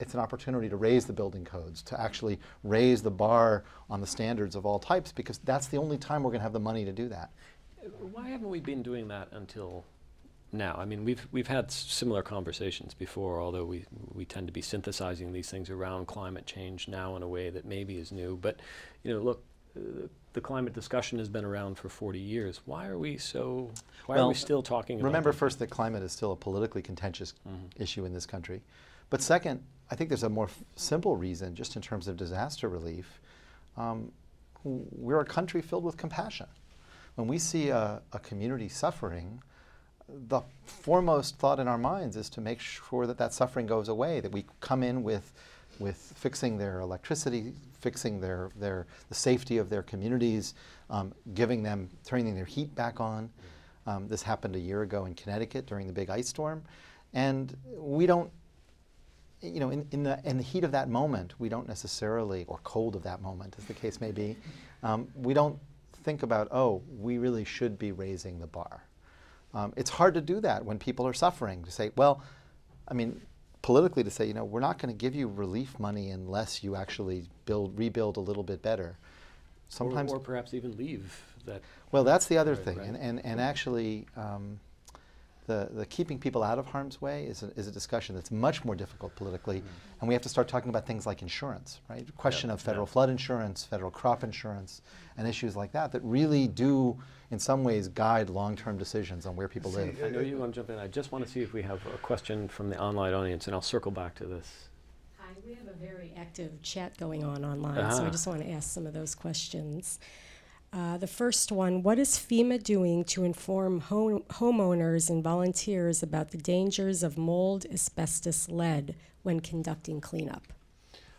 it's an opportunity to raise the building codes, to actually raise the bar on the standards of all types, because that's the only time we're going to have the money to do that. Why haven't we been doing that until now? I mean, we've, we've had similar conversations before, although we, we tend to be synthesizing these things around climate change now in a way that maybe is new. But, you know, look, uh, the climate discussion has been around for forty years. Why are we so, why well, are we still talking about Remember that? First that climate is still a politically contentious mm-hmm. issue in this country. But second, I think there's a more f simple reason, just in terms of disaster relief. Um, we're a country filled with compassion. When we see a, a community suffering, the foremost thought in our minds is to make sure that that suffering goes away, that we come in with, with fixing their electricity, fixing their, their, the safety of their communities, um, giving them, turning their heat back on. Um, this happened a year ago in Connecticut during the big ice storm. And we don't, you know, in, in, the, in the heat of that moment, we don't necessarily, or cold of that moment, as the case may be, um, we don't think about, oh, we really should be raising the bar. Um, it's hard to do that when people are suffering, to say, well, I mean, politically to say, you know, we're not going to give you relief money unless you actually build, rebuild a little bit better. Sometimes, or, or perhaps even leave that. Well, that's the other thing. Right. And, and, and actually, um, the, the keeping people out of harm's way is a, is a discussion that's much more difficult politically. Mm-hmm. And we have to start talking about things like insurance, right? The question yeah, of federal yeah. flood insurance, federal crop insurance, and issues like that that really do, in some ways, guide long-term decisions on where people see, live. I know you want to jump in. I just want to see if we have a question from the online audience, and I'll circle back to this. Hi, we have a very active chat going on online, ah. so I just want to ask some of those questions. Uh, the first one, what is FEMA doing to inform home homeowners and volunteers about the dangers of mold, asbestos, lead when conducting cleanup?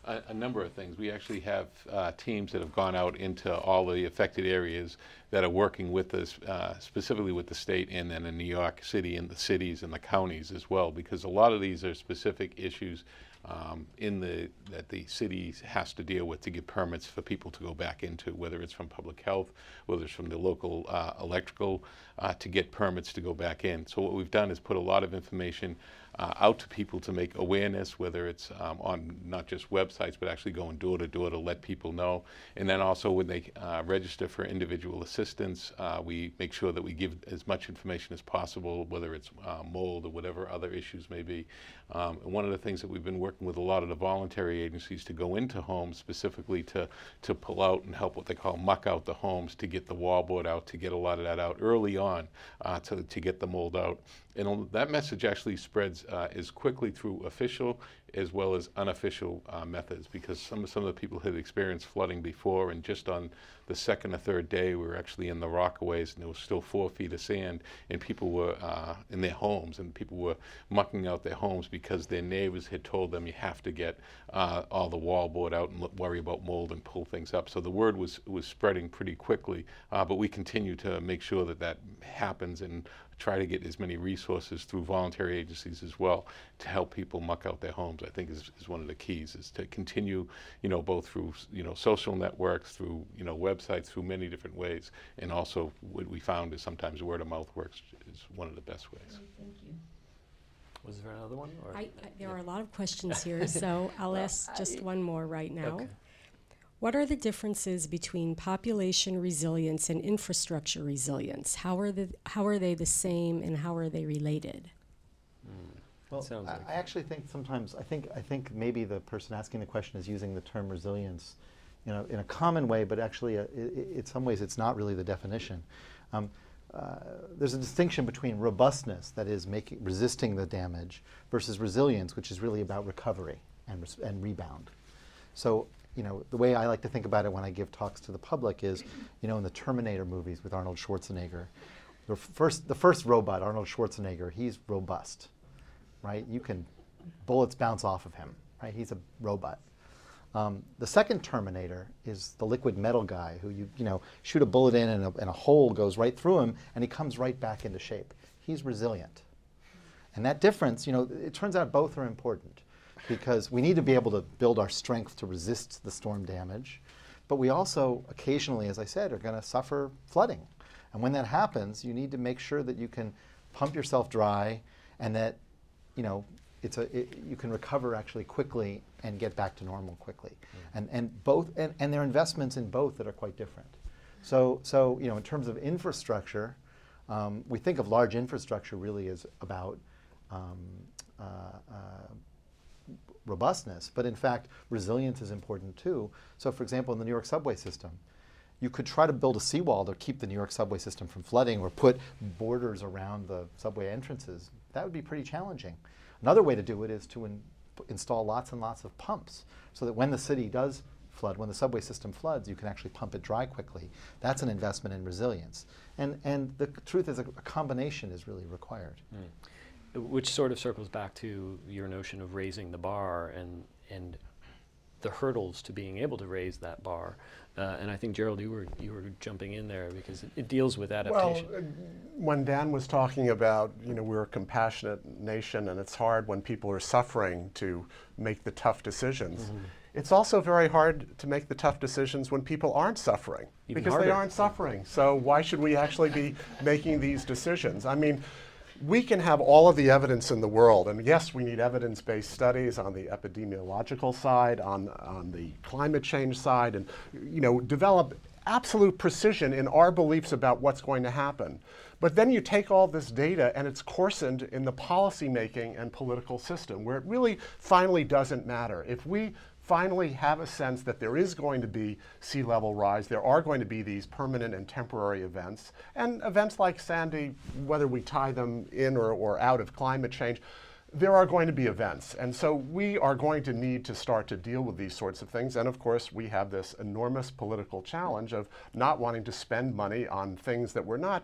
A, a number of things. We actually have uh, teams that have gone out into all the affected areas that are working with us, uh, specifically with the state and then in New York City and the cities and the counties as well, because a lot of these are specific issues um, in the, that the city has to deal with to give permits for people to go back into, whether it's from public health, whether it's from the local uh, electrical, uh, to get permits to go back in. So what we've done is put a lot of information Uh, out to people to make awareness, whether it's um, on not just websites, but actually going door to door to let people know. And then also when they uh, register for individual assistance, uh, we make sure that we give as much information as possible, whether it's uh, mold or whatever other issues may be. Um, and one of the things that we've been working with a lot of the voluntary agencies to go into homes specifically to, to pull out and help what they call muck out the homes, to get the wallboard out, to get a lot of that out early on, uh, to, to get the mold out. And that message actually spreads uh, as quickly through official as well as unofficial uh, methods, because some, some of the people had experienced flooding before, and just on the second or third day we were actually in the Rockaways and there was still four feet of sand, and people were uh, in their homes, and people were mucking out their homes because their neighbors had told them you have to get uh, all the wallboard out and worry about mold and pull things up. So the word was, was spreading pretty quickly, uh, but we continue to make sure that that happens and try to get as many resources through voluntary agencies as well to help people muck out their homes. I think is, is one of the keys, is to continue, you know, both through, you know, social networks, through, you know, websites, through many different ways. And also what we found is sometimes word of mouth works is one of the best ways. Thank you. Was there another one? Or? I, I, there yeah. are a lot of questions here, so I'll well, ask just I, one more right now. Okay. What are the differences between population resilience and infrastructure resilience? How are, the, how are they the same, and how are they related? Mm. Well, I, like I actually think sometimes, I think, I think maybe the person asking the question is using the term resilience you know, in a common way, but actually uh, in some ways it's not really the definition. Um, uh, there's a distinction between robustness, that is making, resisting the damage, versus resilience, which is really about recovery and, res and rebound. So, you know, the way I like to think about it when I give talks to the public is, you know, in the Terminator movies with Arnold Schwarzenegger, the first, the first robot, Arnold Schwarzenegger, he's robust. Right? You can, bullets bounce off of him, right? He's a robot. Um, the second Terminator is the liquid metal guy who you, you know, shoot a bullet in and a, and a hole goes right through him and he comes right back into shape. He's resilient. And that difference, you know, it turns out both are important. because we need to be able to build our strength to resist the storm damage. But we also occasionally, as I said, are going to suffer flooding. And when that happens, you need to make sure that you can pump yourself dry and that, you know, it's a, it, you can recover actually quickly and get back to normal quickly. Mm-hmm. And, and, both, and, and there are investments in both that are quite different. So, so you know, in terms of infrastructure, um, we think of large infrastructure really as about um, uh, uh, robustness, but in fact, resilience is important too. So for example, in the New York subway system, you could try to build a seawall to keep the New York subway system from flooding or put borders around the subway entrances. That would be pretty challenging. Another way to do it is to in, install lots and lots of pumps so that when the city does flood, when the subway system floods, you can actually pump it dry quickly. That's an investment in resilience. And, and the truth is a, a combination is really required. Mm. Which sort of circles back to your notion of raising the bar and, and the hurdles to being able to raise that bar. Uh, and I think, Jerold, you were, you were jumping in there because it, it deals with adaptation. Well, uh, when Dan was talking about, you know, we're a compassionate nation and it's hard when people are suffering to make the tough decisions. Mm-hmm. It's also very hard to make the tough decisions when people aren't suffering. Even because harder. They aren't suffering. So why should we actually be making these decisions? I mean, we can have all of the evidence in the world, and yes, we need evidence-based studies on the epidemiological side, on, on the climate change side, and you know, develop absolute precision in our beliefs about what's going to happen. But then you take all this data and it's coarsened in the policymaking and political system, where it really finally doesn't matter. If we finally have a sense that there is going to be sea level rise, there are going to be these permanent and temporary events, and events like Sandy, whether we tie them in or, or out of climate change, there are going to be events. And so we are going to need to start to deal with these sorts of things. And of course, we have this enormous political challenge of not wanting to spend money on things that we're not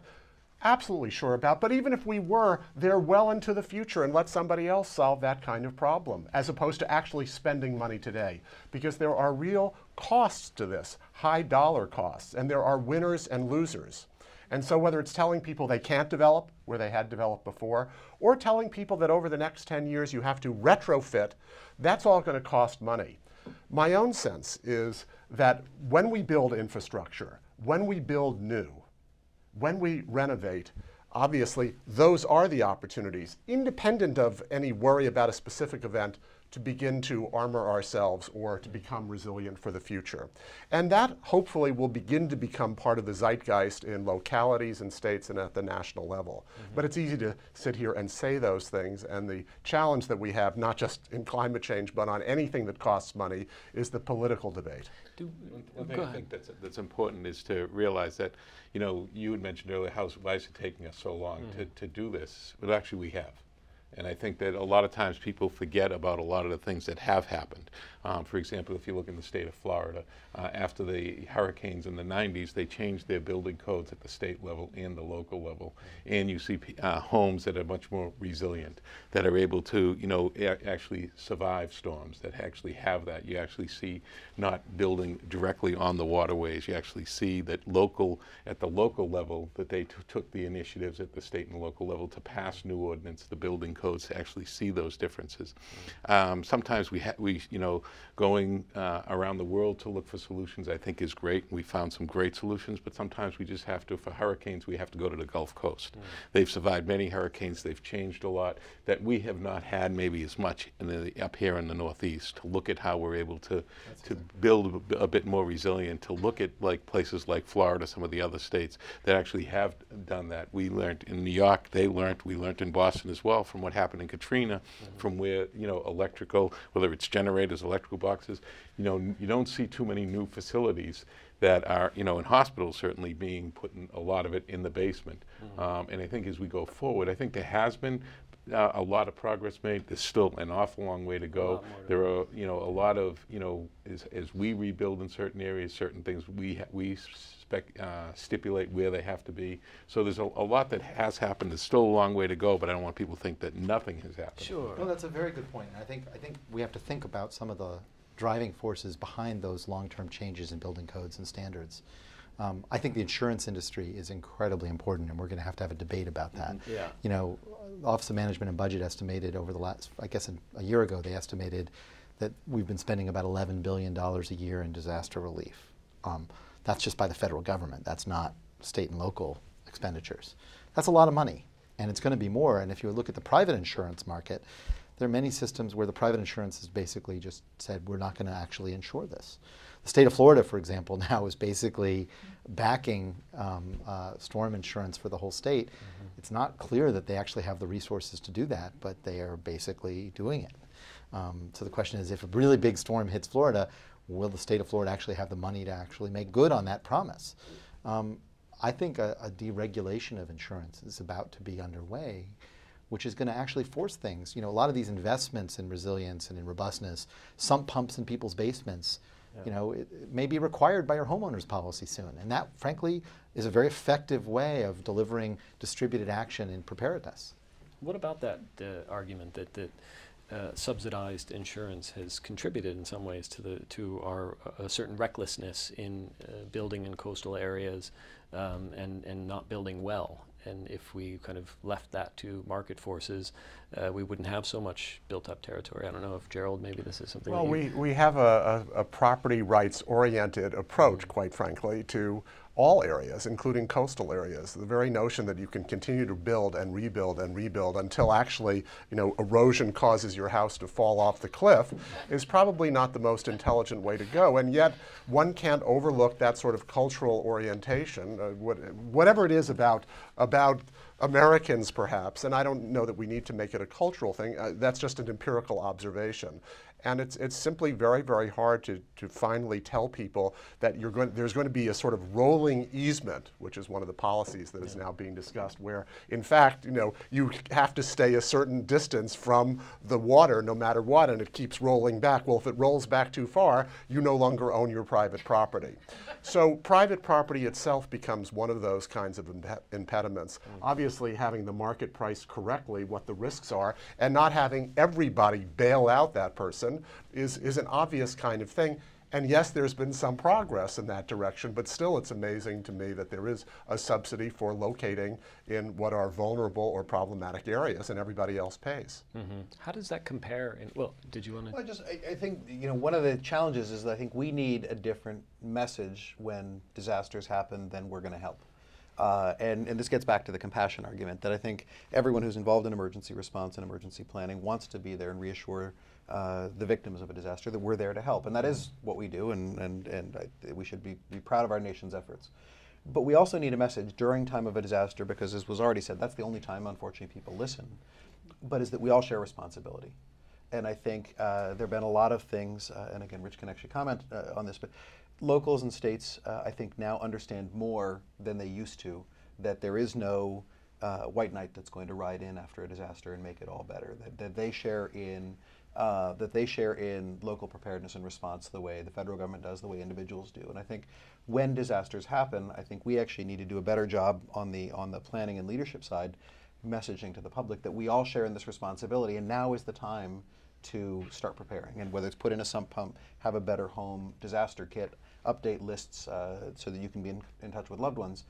absolutely sure about, but even if we were, they're well into the future and let somebody else solve that kind of problem, as opposed to actually spending money today. Because there are real costs to this, high dollar costs, and there are winners and losers. And so whether it's telling people they can't develop where they had developed before, or telling people that over the next ten years you have to retrofit, that's all going to cost money. My own sense is that when we build infrastructure, when we build new, when we renovate, obviously, those are the opportunities, independent of any worry about a specific event, to begin to armor ourselves or to become resilient for the future. And that, hopefully, will begin to become part of the zeitgeist in localities and states and at the national level. Mm-hmm. But it's easy to sit here and say those things, and the challenge that we have, not just in climate change, but on anything that costs money, is the political debate. Do, one, one thing I think that's, that's important is to realize that, you know, you had mentioned earlier, how, why is it taking us so long mm. to, to do this? Well, actually, we have. And I think that a lot of times people forget about a lot of the things that have happened. Um, for example, if you look in the state of Florida, uh, after the hurricanes in the nineties, they changed their building codes at the state level and the local level. And you see uh, homes that are much more resilient, that are able to, you know, a actually survive storms, that actually have that. You actually see not building directly on the waterways. You actually see that local, at the local level, that they t took the initiatives at the state and local level to pass new ordinance, the building codes, to actually see those differences. Um, sometimes we, ha we, you know, going uh, around the world to look for solutions, I think, is great. We found some great solutions, but sometimes we just have to, for hurricanes, we have to go to the Gulf Coast. Mm. They've survived many hurricanes, they've changed a lot, that we have not had maybe as much in the, up here in the Northeast, to look at how we're able to, to build a, a bit more resilient, to look at like places like Florida, some of the other states that actually have done that. We learned in New York, they learned, we learned in Boston as well from what happened in Katrina, mm-hmm. from where, you know, electrical, whether it's generators, electrical boxes, you know, you don't see too many new facilities that are, you know, in hospitals certainly being put in, a lot of it in the basement. Mm-hmm. um, and I think as we go forward, I think there has been uh, a lot of progress made. There's still an awful long way to go. There are, you know, a lot of, you know, as, as we rebuild in certain areas, certain things we, ha we Uh, stipulate where they have to be. So there's a, a lot that has happened. There's still a long way to go, but I don't want people to think that nothing has happened. Sure. Well, that's a very good point. I think, I think we have to think about some of the driving forces behind those long-term changes in building codes and standards. Um, I think the insurance industry is incredibly important, and we're going to have to have a debate about that. Mm-hmm. Yeah. You know, Office of Management and Budget estimated over the last, I guess a, a year ago, they estimated that we've been spending about eleven billion dollars a year in disaster relief. Um, that's just by the federal government. That's not state and local expenditures. That's a lot of money, and it's going to be more. And if you look at the private insurance market, there are many systems where the private insurance has basically just said, we're not going to actually insure this. The state of Florida, for example, now is basically backing um, uh, storm insurance for the whole state. Mm-hmm. It's not clear that they actually have the resources to do that, but they are basically doing it. Um, so the question is, if a really big storm hits Florida, will the state of Florida actually have the money to actually make good on that promise? Um, I think a, a deregulation of insurance is about to be underway, which is going to actually force things. You know, a lot of these investments in resilience and in robustness, sump pumps in people's basements, yeah. you know, it, it may be required by your homeowner's policy soon. And that, frankly, is a very effective way of delivering distributed action in preparedness. What about that uh, argument that, that uh, subsidized insurance has contributed in some ways to, the, to our uh, a certain recklessness in uh, building in coastal areas um, and, and not building well? And if we kind of left that to market forces, uh, we wouldn't have so much built-up territory. I don't know if Jerold, maybe this is something. Well, we we have a, a, a property rights-oriented approach, quite frankly, to all areas, including coastal areas. The very notion that you can continue to build and rebuild and rebuild until actually, you know, erosion causes your house to fall off the cliff is probably not the most intelligent way to go. And yet, one can't overlook that sort of cultural orientation, uh, what, whatever it is about about. Americans, perhaps, and I don't know that we need to make it a cultural thing. Uh, that's just an empirical observation. And it's, it's simply very, very hard to, to finally tell people that you're going, there's going to be a sort of rolling easement, which is one of the policies that is now being discussed, where, in fact, you know, you have to stay a certain distance from the water no matter what, and it keeps rolling back. Well, if it rolls back too far, you no longer own your private property. So private property itself becomes one of those kinds of imp impediments. Mm-hmm. Obviously, having the market price correctly, what the risks are, and not having everybody bail out that person is, is an obvious kind of thing. And yes, there's been some progress in that direction, but still it's amazing to me that there is a subsidy for locating in what are vulnerable or problematic areas, and everybody else pays. Mm-hmm. How does that compare? In, well, did you want to? Well, I just I, I think you know one of the challenges is that I think we need a different message when disasters happen than we're going to help. Uh, and, and this gets back to the compassion argument that I think everyone who's involved in emergency response and emergency planning wants to be there and reassure uh, the victims of a disaster that we're there to help. And that is what we do, and, and, and I, we should be, be proud of our nation's efforts. But we also need a message during time of a disaster, because as was already said, that's the only time, unfortunately, people listen, but is that we all share responsibility. And I think uh, there have been a lot of things, uh, and again, Rich can actually comment uh, on this, but locals and states, uh, I think, now understand more than they used to that there is no uh, white knight that's going to ride in after a disaster and make it all better. That, that they share in uh, that they share in local preparedness and response the way the federal government does, the way individuals do. And I think when disasters happen, I think we actually need to do a better job on the on the planning and leadership side, messaging to the public that we all share in this responsibility. And now is the time to start preparing. And whether it's put in a sump pump, have a better home disaster kit, update lists uh, so that you can be in, in touch with loved ones.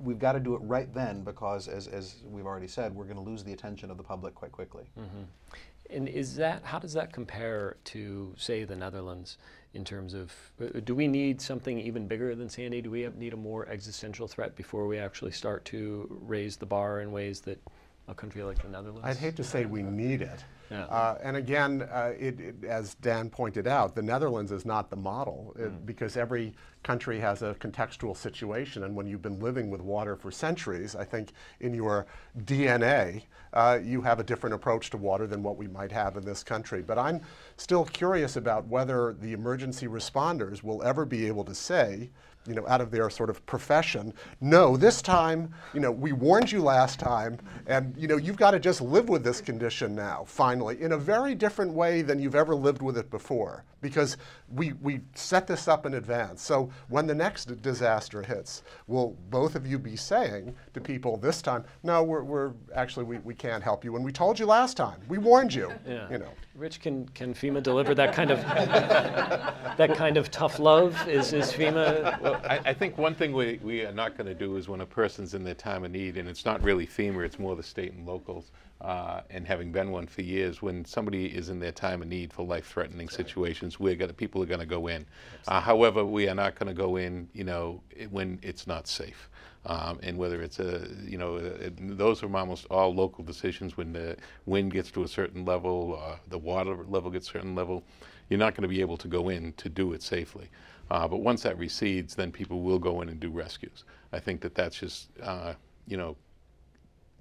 We've got to do it right then because, as, as we've already said, we're going to lose the attention of the public quite quickly. Mm-hmm. And is that, how does that compare to, say, the Netherlands in terms of, uh, do we need something even bigger than Sandy? Do we have, need a more existential threat before we actually start to raise the bar in ways that a country like the Netherlands? I'd hate to say we need it. Yeah. Uh, and again, uh, it, it, as Dan pointed out, the Netherlands is not the model it, mm. because every country has a contextual situation, and when you've been living with water for centuries, I think in your D N A, uh, you have a different approach to water than what we might have in this country. But I'm still curious about whether the emergency responders will ever be able to say, you know, out of their sort of profession, no, this time, you know, we warned you last time, and, you know, you've got to just live with this condition now, finally, in a very different way than you've ever lived with it before. because we, we set this up in advance. So when the next disaster hits, will both of you be saying to people this time, no, we're, we're actually, we, we can't help you. And we told you last time, we warned you, yeah. you know. Rich, can, can FEMA deliver that kind of, that kind of tough love? Is, is FEMA? Well, I, I think one thing we, we are not gonna do is when a person's in their time of need, and it's not really FEMA, it's more the state and locals, Uh, and having been one for years, when somebody is in their time of need for life-threatening exactly. situations, we're gonna, people are going to go in. Uh, however, we are not going to go in, you know, when it's not safe. Um, and whether it's a, you know, it, those are almost all local decisions. When the wind gets to a certain level, uh, the water level gets a certain level, you're not going to be able to go in to do it safely. Uh, but once that recedes, then people will go in and do rescues. I think that that's just, uh, you know,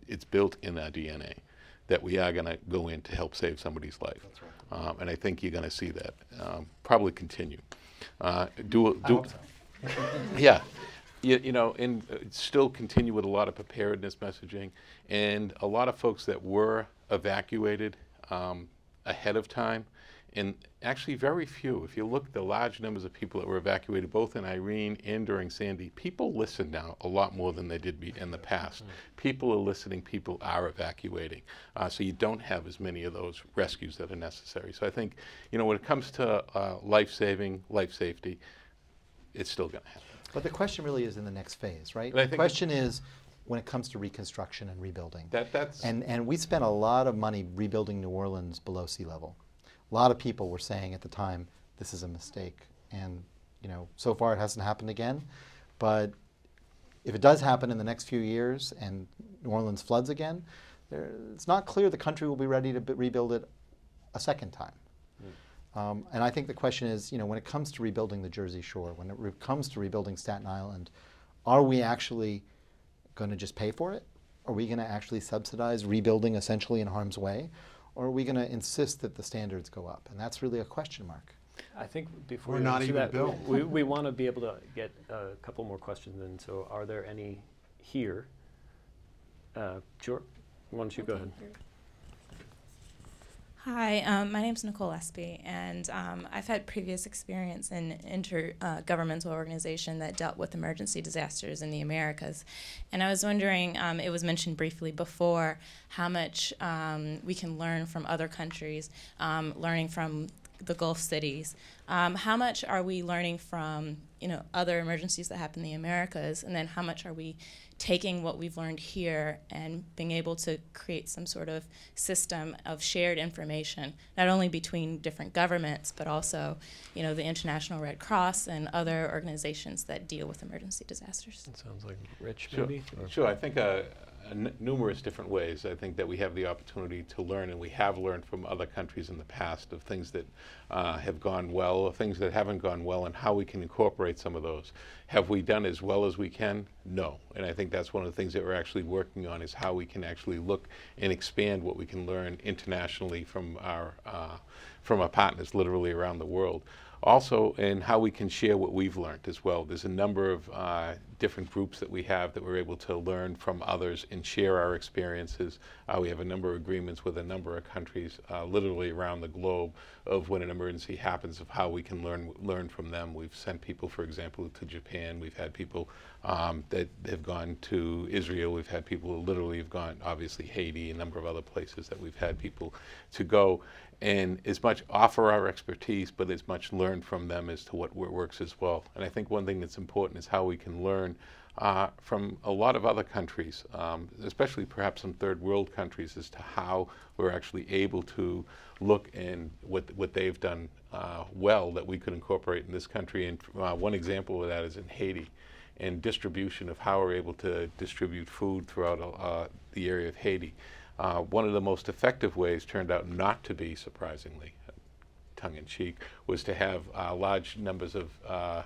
it's built in our D N A. That we are going to go in to help save somebody's life. That's right. Um, and I think you're going to see that um, probably continue. Uh, do, do, I hope so. Yeah, you, you know, and still continue with a lot of preparedness messaging, and a lot of folks that were evacuated um, ahead of time, and actually very few. If you look at the large numbers of people that were evacuated, both in Irene and during Sandy, people listen now a lot more than they did be in the past. People are listening, people are evacuating. Uh, so you don't have as many of those rescues that are necessary. So I think, you know, when it comes to uh, life-saving, life safety, it's still gonna happen. But the question really is in the next phase, right? The question is, when it comes to reconstruction and rebuilding. That, that's and, and we spent a lot of money rebuilding New Orleans below sea level. A lot of people were saying at the time, this is a mistake. And you know, so far it hasn't happened again. But if it does happen in the next few years and New Orleans floods again, there, it's not clear the country will be ready to b rebuild it a second time. Mm. Um, and I think the question is, you know, when it comes to rebuilding the Jersey Shore, when it comes to rebuilding Staten Island, are we actually going to just pay for it? Are we going to actually subsidize rebuilding essentially in harm's way? Or are we going to insist that the standards go up? And that's really a question mark. I think before we answer that, we, we want to be able to get a couple more questions in. So are there any here? Uh, sure. Why don't you go ahead? Hi, um, my name's Nicole Espy, and um, I've had previous experience in intergovernmental uh, organization that dealt with emergency disasters in the Americas. And I was wondering, um, it was mentioned briefly before, how much um, we can learn from other countries, um, learning from the Gulf cities. Um, how much are we learning from, you know, other emergencies that happen in the Americas, and then how much are we taking what we've learned here and being able to create some sort of system of shared information, not only between different governments, but also, you know, the International Red Cross and other organizations that deal with emergency disasters. That sounds like Rich, maybe? Sure, sure. I think uh, n numerous different ways. I think that we have the opportunity to learn, and we have learned from other countries in the past of things that uh, have gone well, or things that haven't gone well, and how we can incorporate some of those. Have we done as well as we can? No. And I think that's one of the things that we're actually working on, is how we can actually look and expand what we can learn internationally from our, uh, from our partners literally around the world. Also, in how we can share what we've learned as well. There's a number of uh, different groups that we have that we're able to learn from others and share our experiences. Uh, we have a number of agreements with a number of countries uh, literally around the globe of when an emergency happens, of how we can learn, learn from them. We've sent people, for example, to Japan. We've had people um, that have gone to Israel. We've had people who literally have gone, obviously Haiti, a number of other places that we've had people to go, and as much offer our expertise, but as much learn from them as to what works as well. And I think one thing that's important is how we can learn uh, from a lot of other countries, um, especially perhaps some third world countries, as to how we're actually able to look and what, what they've done uh, well that we could incorporate in this country. And uh, one example of that is in Haiti, and distribution of how we're able to distribute food throughout uh, the area of Haiti. Uh, one of the most effective ways turned out not to be, surprisingly, tongue-in-cheek, was to have uh, large numbers of uh,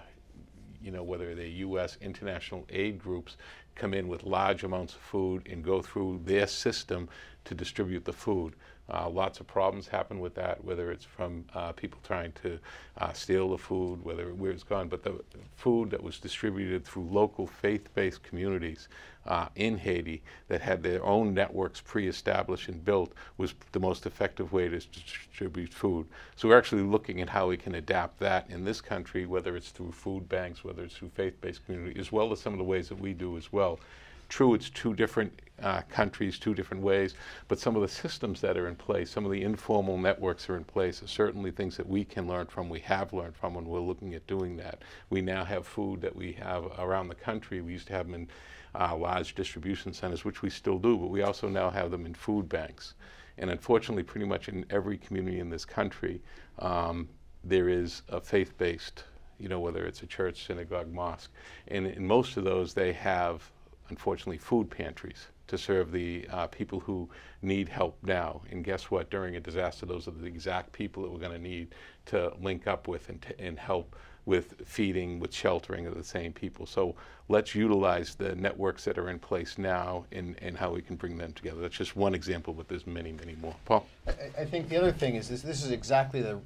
you know, whether they're U S international aid groups come in with large amounts of food and go through their system to distribute the food. Uh, lots of problems happen with that, whether it's from uh, people trying to uh, steal the food, whether where it's gone. But the food that was distributed through local faith-based communities uh, in Haiti that had their own networks pre-established and built was the most effective way to distribute food. So we're actually looking at how we can adapt that in this country, whether it's through food banks, whether it's through faith-based community, as well as some of the ways that we do as well. True, it's two different uh, countries, two different ways, but some of the systems that are in place, some of the informal networks are in place, are certainly things that we can learn from, we have learned from, and we're looking at doing that. We now have food that we have around the country. We used to have them in uh, large distribution centers, which we still do, but we also now have them in food banks. And unfortunately, pretty much in every community in this country, um, there is a faith-based, you know, whether it's a church, synagogue, mosque, and in most of those, they have unfortunately food pantries to serve the uh, people who need help now. And guess what? During a disaster, those are the exact people that we're going to need to link up with and, t and help with feeding, with sheltering of the same people. So let's utilize the networks that are in place now and, and how we can bring them together. That's just one example, but there's many, many more. Paul? I, I think the other thing is this, this is exactly the,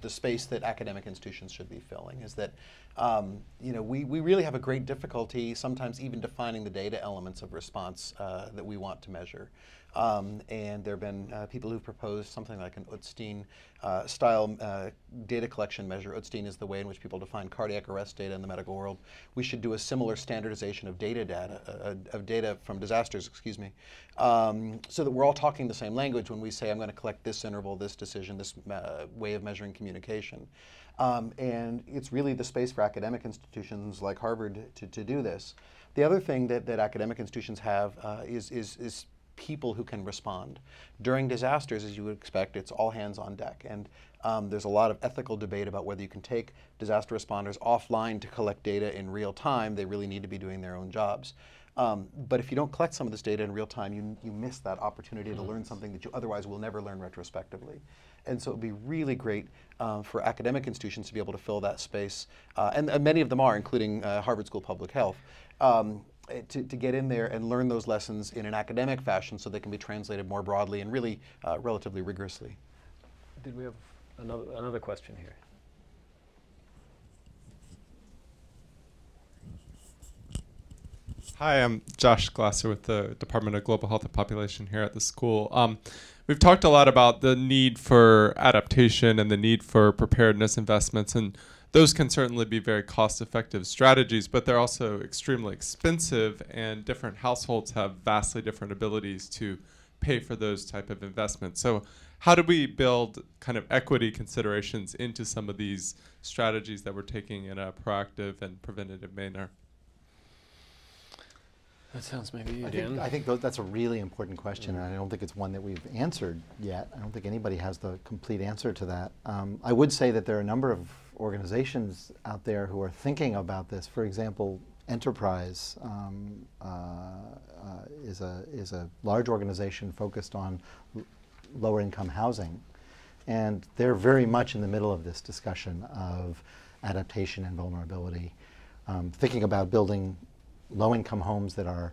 the space that academic institutions should be filling, is that um, you know, we, we really have a great difficulty sometimes even defining the data elements of response uh, that we want to measure. Um, and there have been uh, people who've proposed something like an Oudstein uh, style uh, data collection measure. Oudstein is the way in which people define cardiac arrest data in the medical world. We should do a similar standardization of data data uh, of data from disasters, excuse me, um, so that we're all talking the same language when we say I'm going to collect this interval, this decision, this uh, way of measuring communication. Um, and it's really the space for academic institutions like Harvard to, to do this. The other thing that, that academic institutions have uh, is, is, is people who can respond. During disasters, as you would expect, it's all hands on deck. And um, there's a lot of ethical debate about whether you can take disaster responders offline to collect data in real time. They really need to be doing their own jobs. Um, but if you don't collect some of this data in real time, you, you miss that opportunity to learn something that you otherwise will never learn retrospectively. And so it would be really great uh, for academic institutions to be able to fill that space. Uh, and uh, many of them are, including uh, Harvard School of Public Health. Um, To, to get in there and learn those lessons in an academic fashion so they can be translated more broadly and really uh, relatively rigorously. Did we have another, another question here? Hi, I'm Josh Glasser with the Department of Global Health and Population here at the school. Um, we've talked a lot about the need for adaptation and the need for preparedness investments, and those can certainly be very cost-effective strategies, but they're also extremely expensive, and different households have vastly different abilities to pay for those type of investments. So how do we build kind of equity considerations into some of these strategies that we're taking in a proactive and preventative manner? That sounds maybe you, I Dan. Think, I think th that's a really important question, and I don't think it's one that we've answered yet. I don't think anybody has the complete answer to that. Um, I would say that there are a number of organizations out there who are thinking about this. For example, Enterprise um, uh, uh, is a is a large organization focused on l lower income housing, and they're very much in the middle of this discussion of adaptation and vulnerability, um, thinking about building low income homes that are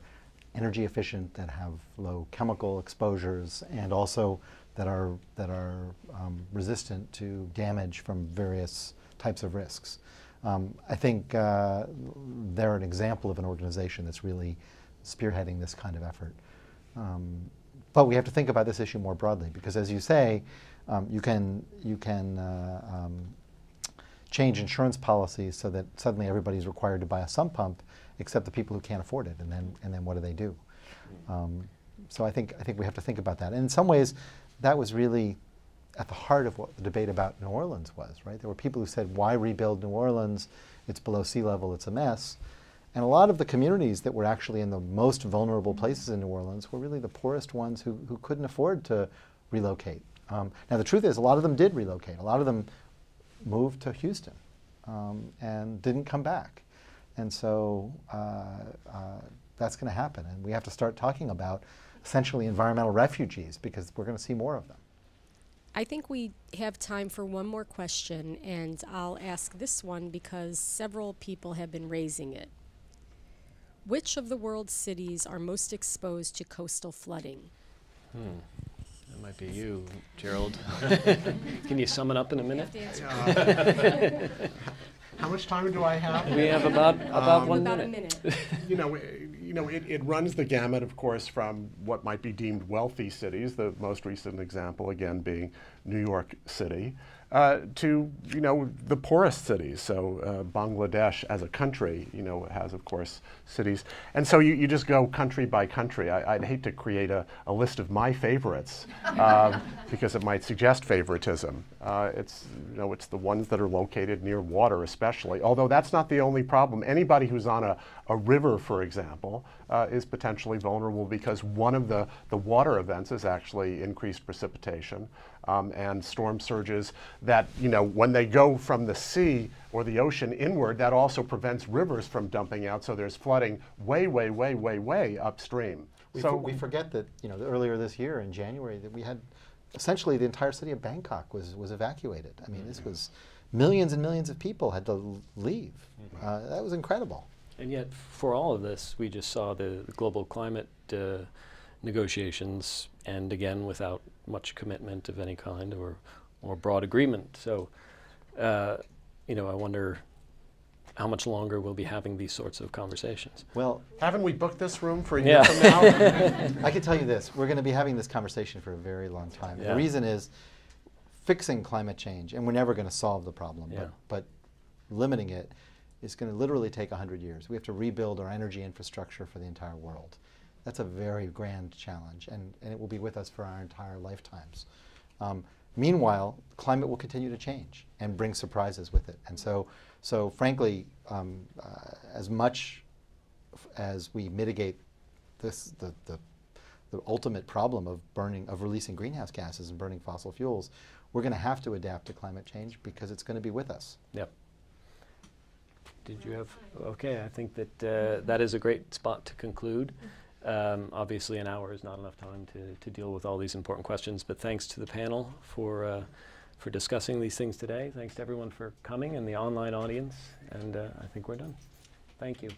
energy efficient, that have low chemical exposures, and also that are that are um, resistant to damage from various types of risks. Um, I think uh, they're an example of an organization that's really spearheading this kind of effort. Um, but we have to think about this issue more broadly, because as you say, um, you can, you can uh, um, change insurance policies so that suddenly everybody's required to buy a sump pump except the people who can't afford it, and then, and then what do they do? Um, so I think, I think we have to think about that. And in some ways, that was really at the heart of what the debate about New Orleans was, right? There were people who said, why rebuild New Orleans? It's below sea level, it's a mess. And a lot of the communities that were actually in the most vulnerable places in New Orleans were really the poorest ones who, who couldn't afford to relocate. Um, now the truth is, a lot of them did relocate. A lot of them moved to Houston um, and didn't come back. And so uh, uh, that's gonna happen. And we have to start talking about essentially environmental refugees, because we're gonna see more of them. I think we have time for one more question, and I'll ask this one because several people have been raising it. Which of the world's cities are most exposed to coastal flooding? Hmm. That might be you, Jerold. Can you sum it up in a minute? Uh, how much time do I have? We have about about um, one about minute. A minute. You know, you know, it, it runs the gamut, of course, from what might be deemed wealthy cities, the most recent example again being New York City, uh, to you know the poorest cities. So uh, Bangladesh, as a country, you know, has of course cities, and so you, you just go country by country. I, I'd hate to create a, a list of my favorites um, because it might suggest favoritism. Uh, it's you know it's the ones that are located near water, especially. Although that's not the only problem. Anybody who's on a, a river, for example, uh, is potentially vulnerable because one of the the water events is actually increased precipitation. Um, and storm surges that, you know, when they go from the sea or the ocean inward, that also prevents rivers from dumping out, so there's flooding way, way, way, way, way upstream. We, so we forget that, you know, earlier this year in January that we had essentially the entire city of Bangkok was, was evacuated. I mean, this was millions and millions of people had to leave. Uh, that was incredible. And yet, for all of this, we just saw the global climate uh, negotiations end again without much commitment of any kind or or broad agreement. So, uh, you know, I wonder how much longer we'll be having these sorts of conversations. Well, haven't we booked this room for a year yeah. from now? I can tell you this, we're going to be having this conversation for a very long time. Yeah. The reason is fixing climate change, and we're never going to solve the problem, yeah. but, but limiting it is going to literally take a hundred years. We have to rebuild our energy infrastructure for the entire world. That's a very grand challenge, and, and it will be with us for our entire lifetimes. Um, meanwhile, climate will continue to change and bring surprises with it. And so, so frankly, um, uh, as much f as we mitigate this, the, the, the ultimate problem of burning, of releasing greenhouse gases and burning fossil fuels, we're going to have to adapt to climate change because it's going to be with us. Yep. Did you have? Okay, I think that uh, that is a great spot to conclude. Um, obviously, an hour is not enough time to, to deal with all these important questions, but thanks to the panel for, uh, for discussing these things today. Thanks to everyone for coming and the online audience, and uh, I think we're done. Thank you.